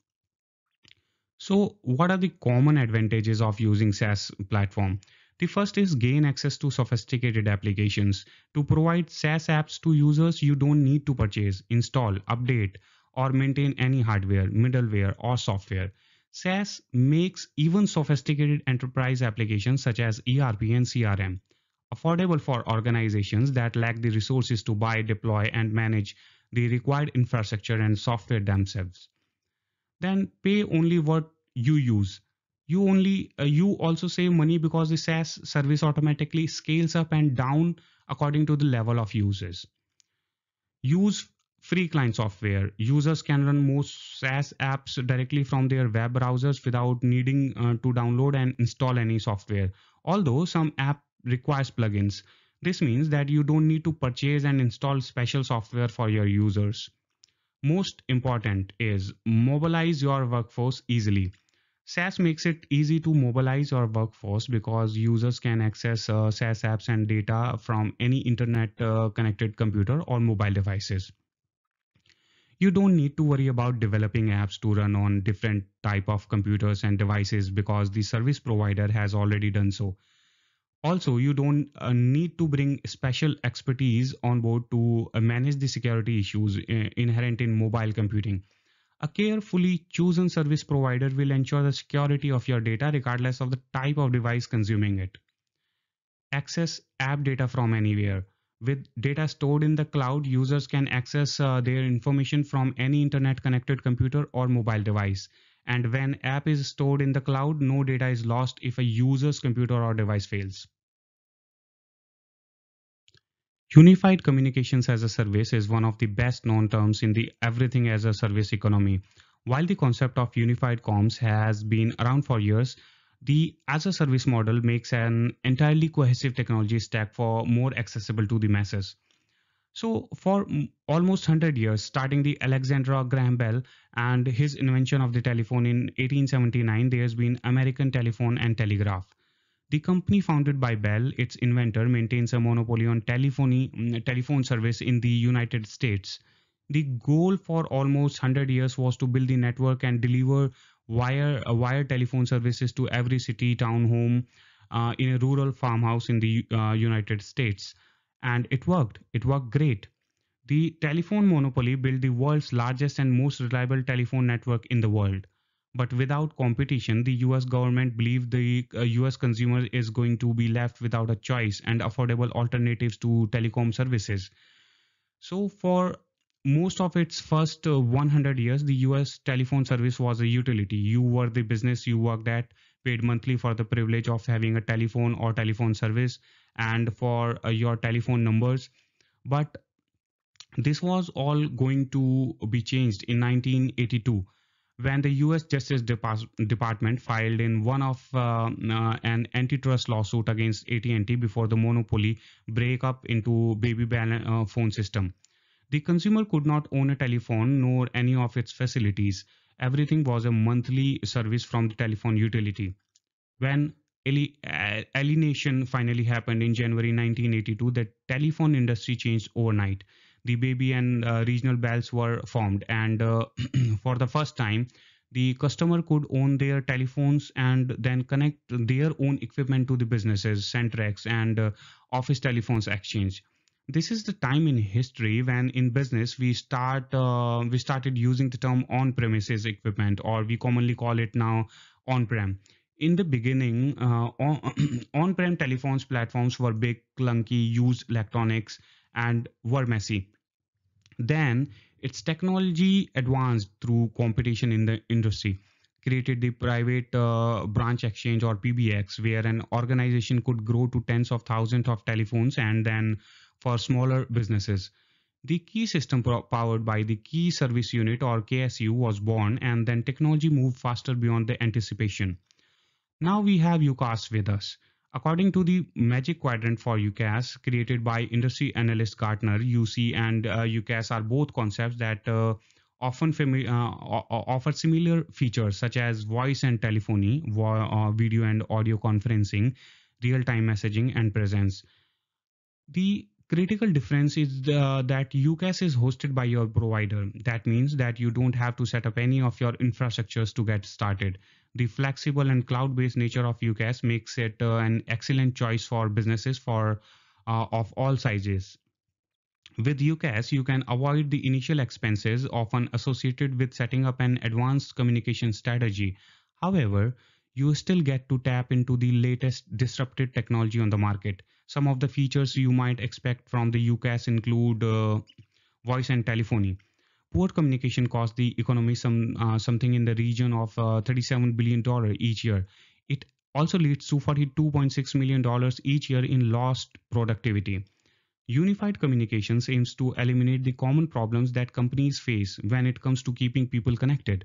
So what are the common advantages of using SaaS platform? The first is gain access to sophisticated applications. To provide SaaS apps to users, you don't need to purchase, install, update, or maintain any hardware, middleware, or software. SaaS makes even sophisticated enterprise applications such as ERP and CRM affordable for organizations that lack the resources to buy, deploy, and manage the required infrastructure and software themselves. Then pay only what you use. You also save money because the SaaS service automatically scales up and down according to the level of users. Use free client software. Users can run most SaaS apps directly from their web browsers without needing to download and install any software. Although some app requires plugins, this means that you don't need to purchase and install special software for your users. Most important is mobilize your workforce easily. SaaS makes it easy to mobilize your workforce because users can access SaaS apps and data from any internet connected computer or mobile devices. you don't need to worry about developing apps to run on different type of computers and devices because the service provider has already done so. Also, you don't need to bring special expertise on board to manage the security issues inherent in mobile computing. A carefully chosen service provider will ensure the security of your data regardless of the type of device consuming it. Access app data from anywhere. With data stored in the cloud, users can access their information from any internet-connected computer or mobile device. And when app is stored in the cloud, no data is lost if a user's computer or device fails. Unified communications as a service is one of the best known terms in the everything as a service economy. While the concept of unified comms has been around for years, the as a service model makes an entirely cohesive technology stack for more accessible to the masses. So for almost 100 years, starting the Alexander Graham Bell and his invention of the telephone in 1879, there's been American telephone and telegraph. The company founded by Bell, its inventor, maintains a monopoly on telephone service in the United States. The goal for almost 100 years was to build the network and deliver wire telephone services to every city, town, home in a rural farmhouse in the United States. And it worked. It worked great. The telephone monopoly built the world's largest and most reliable telephone network in the world. But without competition, the US government believed the US consumer is going to be left without a choice and affordable alternatives to telecom services. So for most of its first 100 years, the US telephone service was a utility. You were the business you worked at, paid monthly for the privilege of having a telephone or telephone service and for your telephone numbers. But this was all going to be changed in 1982 when the US Justice Department filed in one of an antitrust lawsuit against AT&T before the monopoly break up into Baby Bell phone system. The consumer could not own a telephone nor any of its facilities. Everything was a monthly service from the telephone utility. When alienation finally happened in January 1982, the telephone industry changed overnight. The baby and regional bells were formed, and for the first time, the customer could own their telephones and then connect their own equipment to the businesses, Centrex and Office Telephones Exchange. This is the time in history when in business we started using the term on-premises equipment, or we commonly call it now on-prem. In the beginning, on-prem telephones platforms were big, clunky, used electronics, and were messy. Then its technology advanced through competition in the industry, created the private branch exchange or PBX, where an organization could grow to tens of thousands of telephones and then for smaller businesses. The key system powered by the key service unit or KSU was born, and then technology moved faster beyond the anticipation. Now we have UCaaS with us. According to the magic quadrant for UCaaS created by industry analyst Gartner, UC and UCaaS are both concepts that offer similar features such as voice and telephony, video and audio conferencing, real-time messaging, and presence. The critical difference is that UCaaS is hosted by your provider. That means that you don't have to set up any of your infrastructures to get started. The flexible and cloud-based nature of UCaaS makes it an excellent choice for businesses of all sizes. With UCaaS, you can avoid the initial expenses often associated with setting up an advanced communication strategy. However, you still get to tap into the latest disruptive technology on the market. Some of the features you might expect from the UCaaS include voice and telephony. Port communication costs the economy something in the region of $37 billion each year. It also leads to $42.6 million each year in lost productivity. Unified communications aims to eliminate the common problems that companies face when it comes to keeping people connected.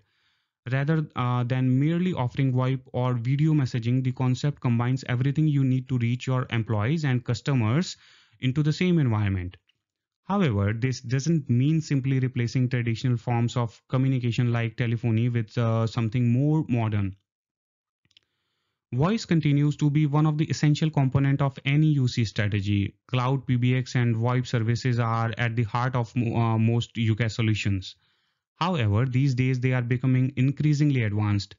Rather than merely offering VoIP or video messaging, the concept combines everything you need to reach your employees and customers into the same environment. However, this doesn't mean simply replacing traditional forms of communication like telephony with something more modern. Voice continues to be one of the essential components of any UC strategy. Cloud, PBX, and VoIP services are at the heart of most UCaaS solutions. However, these days they are becoming increasingly advanced.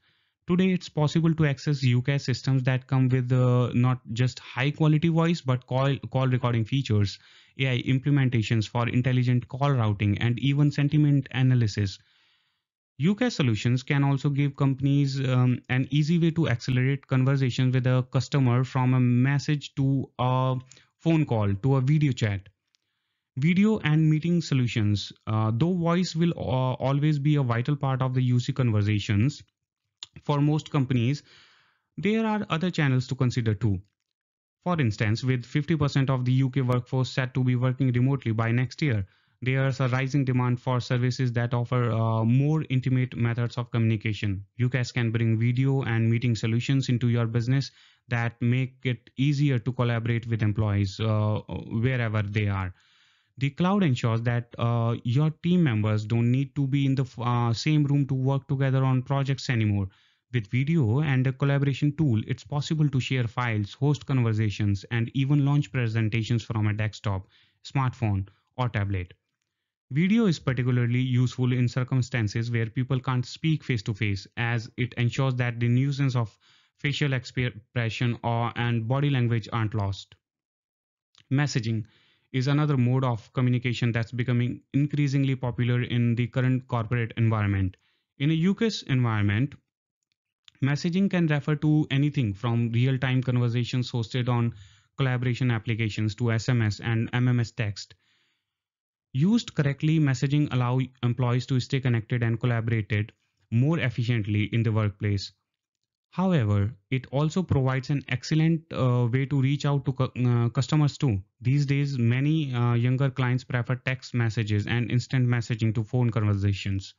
Today, it's possible to access UCaaS systems that come with not just high quality voice, but call recording features, AI implementations for intelligent call routing, and even sentiment analysis. UCaaS solutions can also give companies an easy way to accelerate conversations with a customer from a message to a phone call to a video chat. Video and meeting solutions. Though voice will always be a vital part of the UC conversations, for most companies, there are other channels to consider too. For instance, with 50% of the UK workforce set to be working remotely by next year, there's a rising demand for services that offer more intimate methods of communication. UCaaS can bring video and meeting solutions into your business that make it easier to collaborate with employees wherever they are. The cloud ensures that your team members don't need to be in the same room to work together on projects anymore. With video and a collaboration tool, it's possible to share files, host conversations, and even launch presentations from a desktop, smartphone, or tablet. Video is particularly useful in circumstances where people can't speak face-to-face, as it ensures that the nuisance of facial expression and body language aren't lost. Messaging is another mode of communication that's becoming increasingly popular in the current corporate environment. In a UCaaS environment, messaging can refer to anything from real-time conversations hosted on collaboration applications to SMS and MMS text. Used correctly, messaging allows employees to stay connected and collaborated more efficiently in the workplace. However, it also provides an excellent way to reach out to customers too. These days, many younger clients prefer text messages and instant messaging to phone conversations.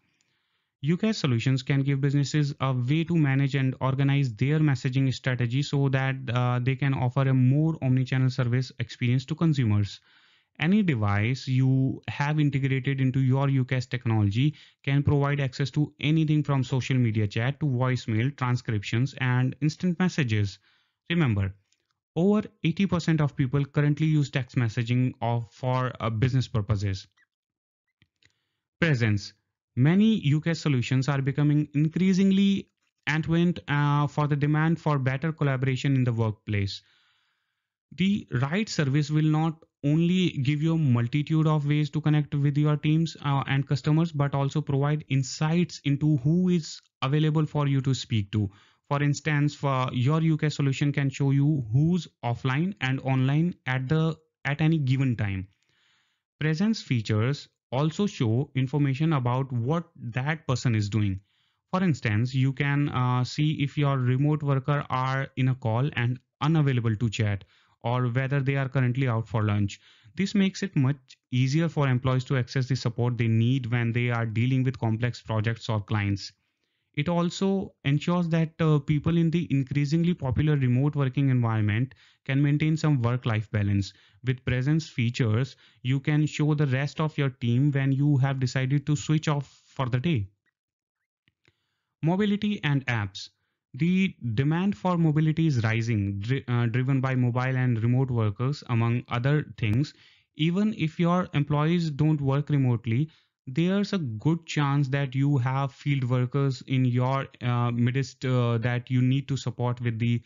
UCaaS solutions can give businesses a way to manage and organize their messaging strategy so that they can offer a more omnichannel service experience to consumers. Any device you have integrated into your UCaaS technology can provide access to anything from social media chat to voicemail, transcriptions, and instant messages. Remember, over 80% of people currently use text messaging for business purposes. Presence. Many UCaaS solutions are becoming increasingly advent for the demand for better collaboration in the workplace. The right service will not only give you a multitude of ways to connect with your teams and customers, but also provide insights into who is available for you to speak to. For instance, for your UCaaS solution can show you who's offline and online at any given time. Presence features also show information about what that person is doing. For instance, you can see if your remote worker are in a call and unavailable to chat, or whether they are currently out for lunch. This makes it much easier for employees to access the support they need when they are dealing with complex projects or clients. It also ensures that people in the increasingly popular remote working environment can maintain some work-life balance. With presence features, you can show the rest of your team when you have decided to switch off for the day. Mobility and apps. The demand for mobility is rising, driven by mobile and remote workers, among other things. Even if your employees don't work remotely, there's a good chance that you have field workers in your midst that you need to support with the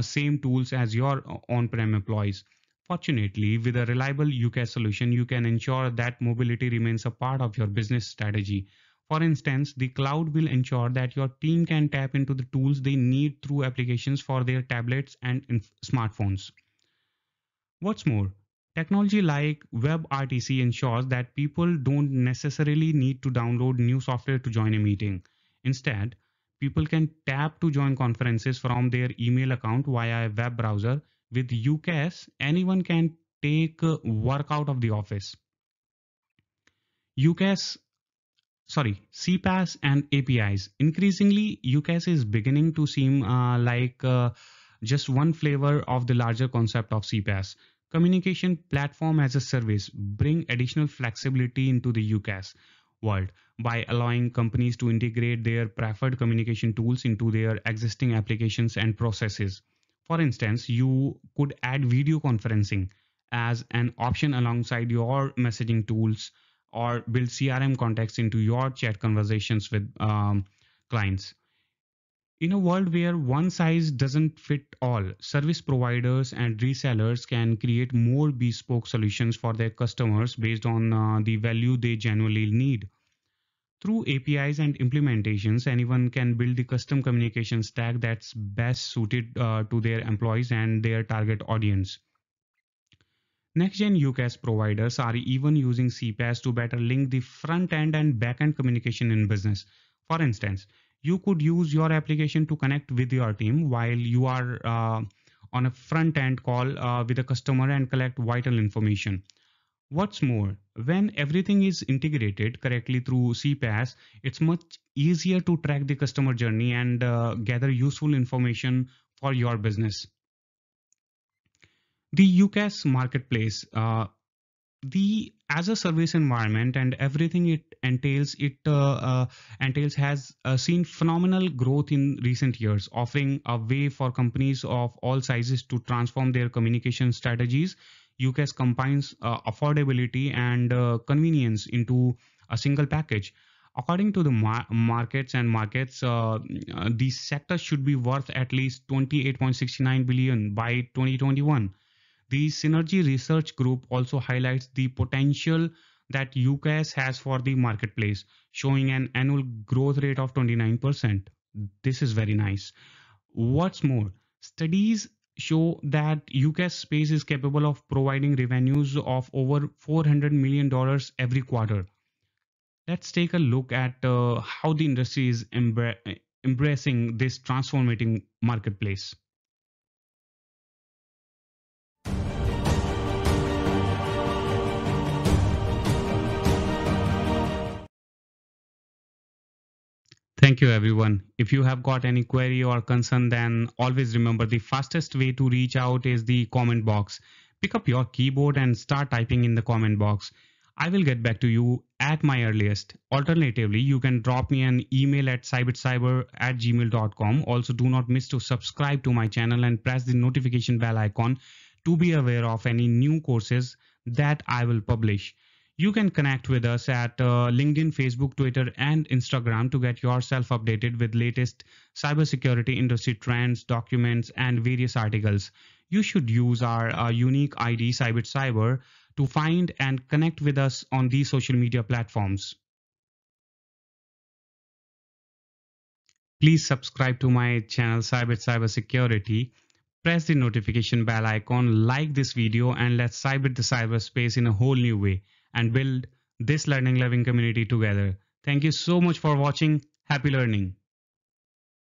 same tools as your on-prem employees. Fortunately, with a reliable UCaaS solution, you can ensure that mobility remains a part of your business strategy. For instance, the cloud will ensure that your team can tap into the tools they need through applications for their tablets and smartphones. What's more, technology like WebRTC ensures that people don't necessarily need to download new software to join a meeting. Instead, people can tap to join conferences from their email account via a web browser. With UCaaS, anyone can take work out of the office. CPaaS and APIs. Increasingly, UCaaS is beginning to seem like just one flavor of the larger concept of CPaaS. Communication platform as a service bring additional flexibility into the UCaaS world by allowing companies to integrate their preferred communication tools into their existing applications and processes. For instance, you could add video conferencing as an option alongside your messaging tools, or build CRM contacts into your chat conversations with clients. In a world where one size doesn't fit all, service providers and resellers can create more bespoke solutions for their customers based on the value they genuinely need. Through APIs and implementations, anyone can build the custom communication stack that's best suited to their employees and their target audience. Next-gen UCaaS providers are even using CPaaS to better link the front-end and back-end communication in business. For instance, you could use your application to connect with your team while you are on a front-end call with a customer and collect vital information. What's more, when everything is integrated correctly through CPaaS, it's much easier to track the customer journey and gather useful information for your business. The UCaaS marketplace, the as-a-service environment and everything it entails has seen phenomenal growth in recent years, offering a way for companies of all sizes to transform their communication strategies. UCaaS combines affordability and convenience into a single package. According to the markets, the sector should be worth at least $28.69 billion by 2021. The Synergy Research Group also highlights the potential that UCaaS has for the marketplace, showing an annual growth rate of 29%. This is very nice. What's more, studies show that UCaaS space is capable of providing revenues of over $400 million every quarter. Let's take a look at how the industry is embracing this transformative marketplace. Thank you, everyone. If you have got any query or concern, then always remember the fastest way to reach out is the comment box. Pick up your keyboard and start typing in the comment box. I will get back to you at my earliest. Alternatively, you can drop me an email at cybitcyber@gmail.com. Also, do not miss to subscribe to my channel and press the notification bell icon to be aware of any new courses that I will publish. You can connect with us at LinkedIn, Facebook, Twitter, and Instagram to get yourself updated with latest cybersecurity industry trends, documents, and various articles. You should use our unique ID, CybitCyber, to find and connect with us on these social media platforms. Please subscribe to my channel, CybitCybersecurity. Press the notification bell icon, like this video, and let's cybit the cyberspace in a whole new way and build this learning-loving community together. Thank you so much for watching. Happy learning.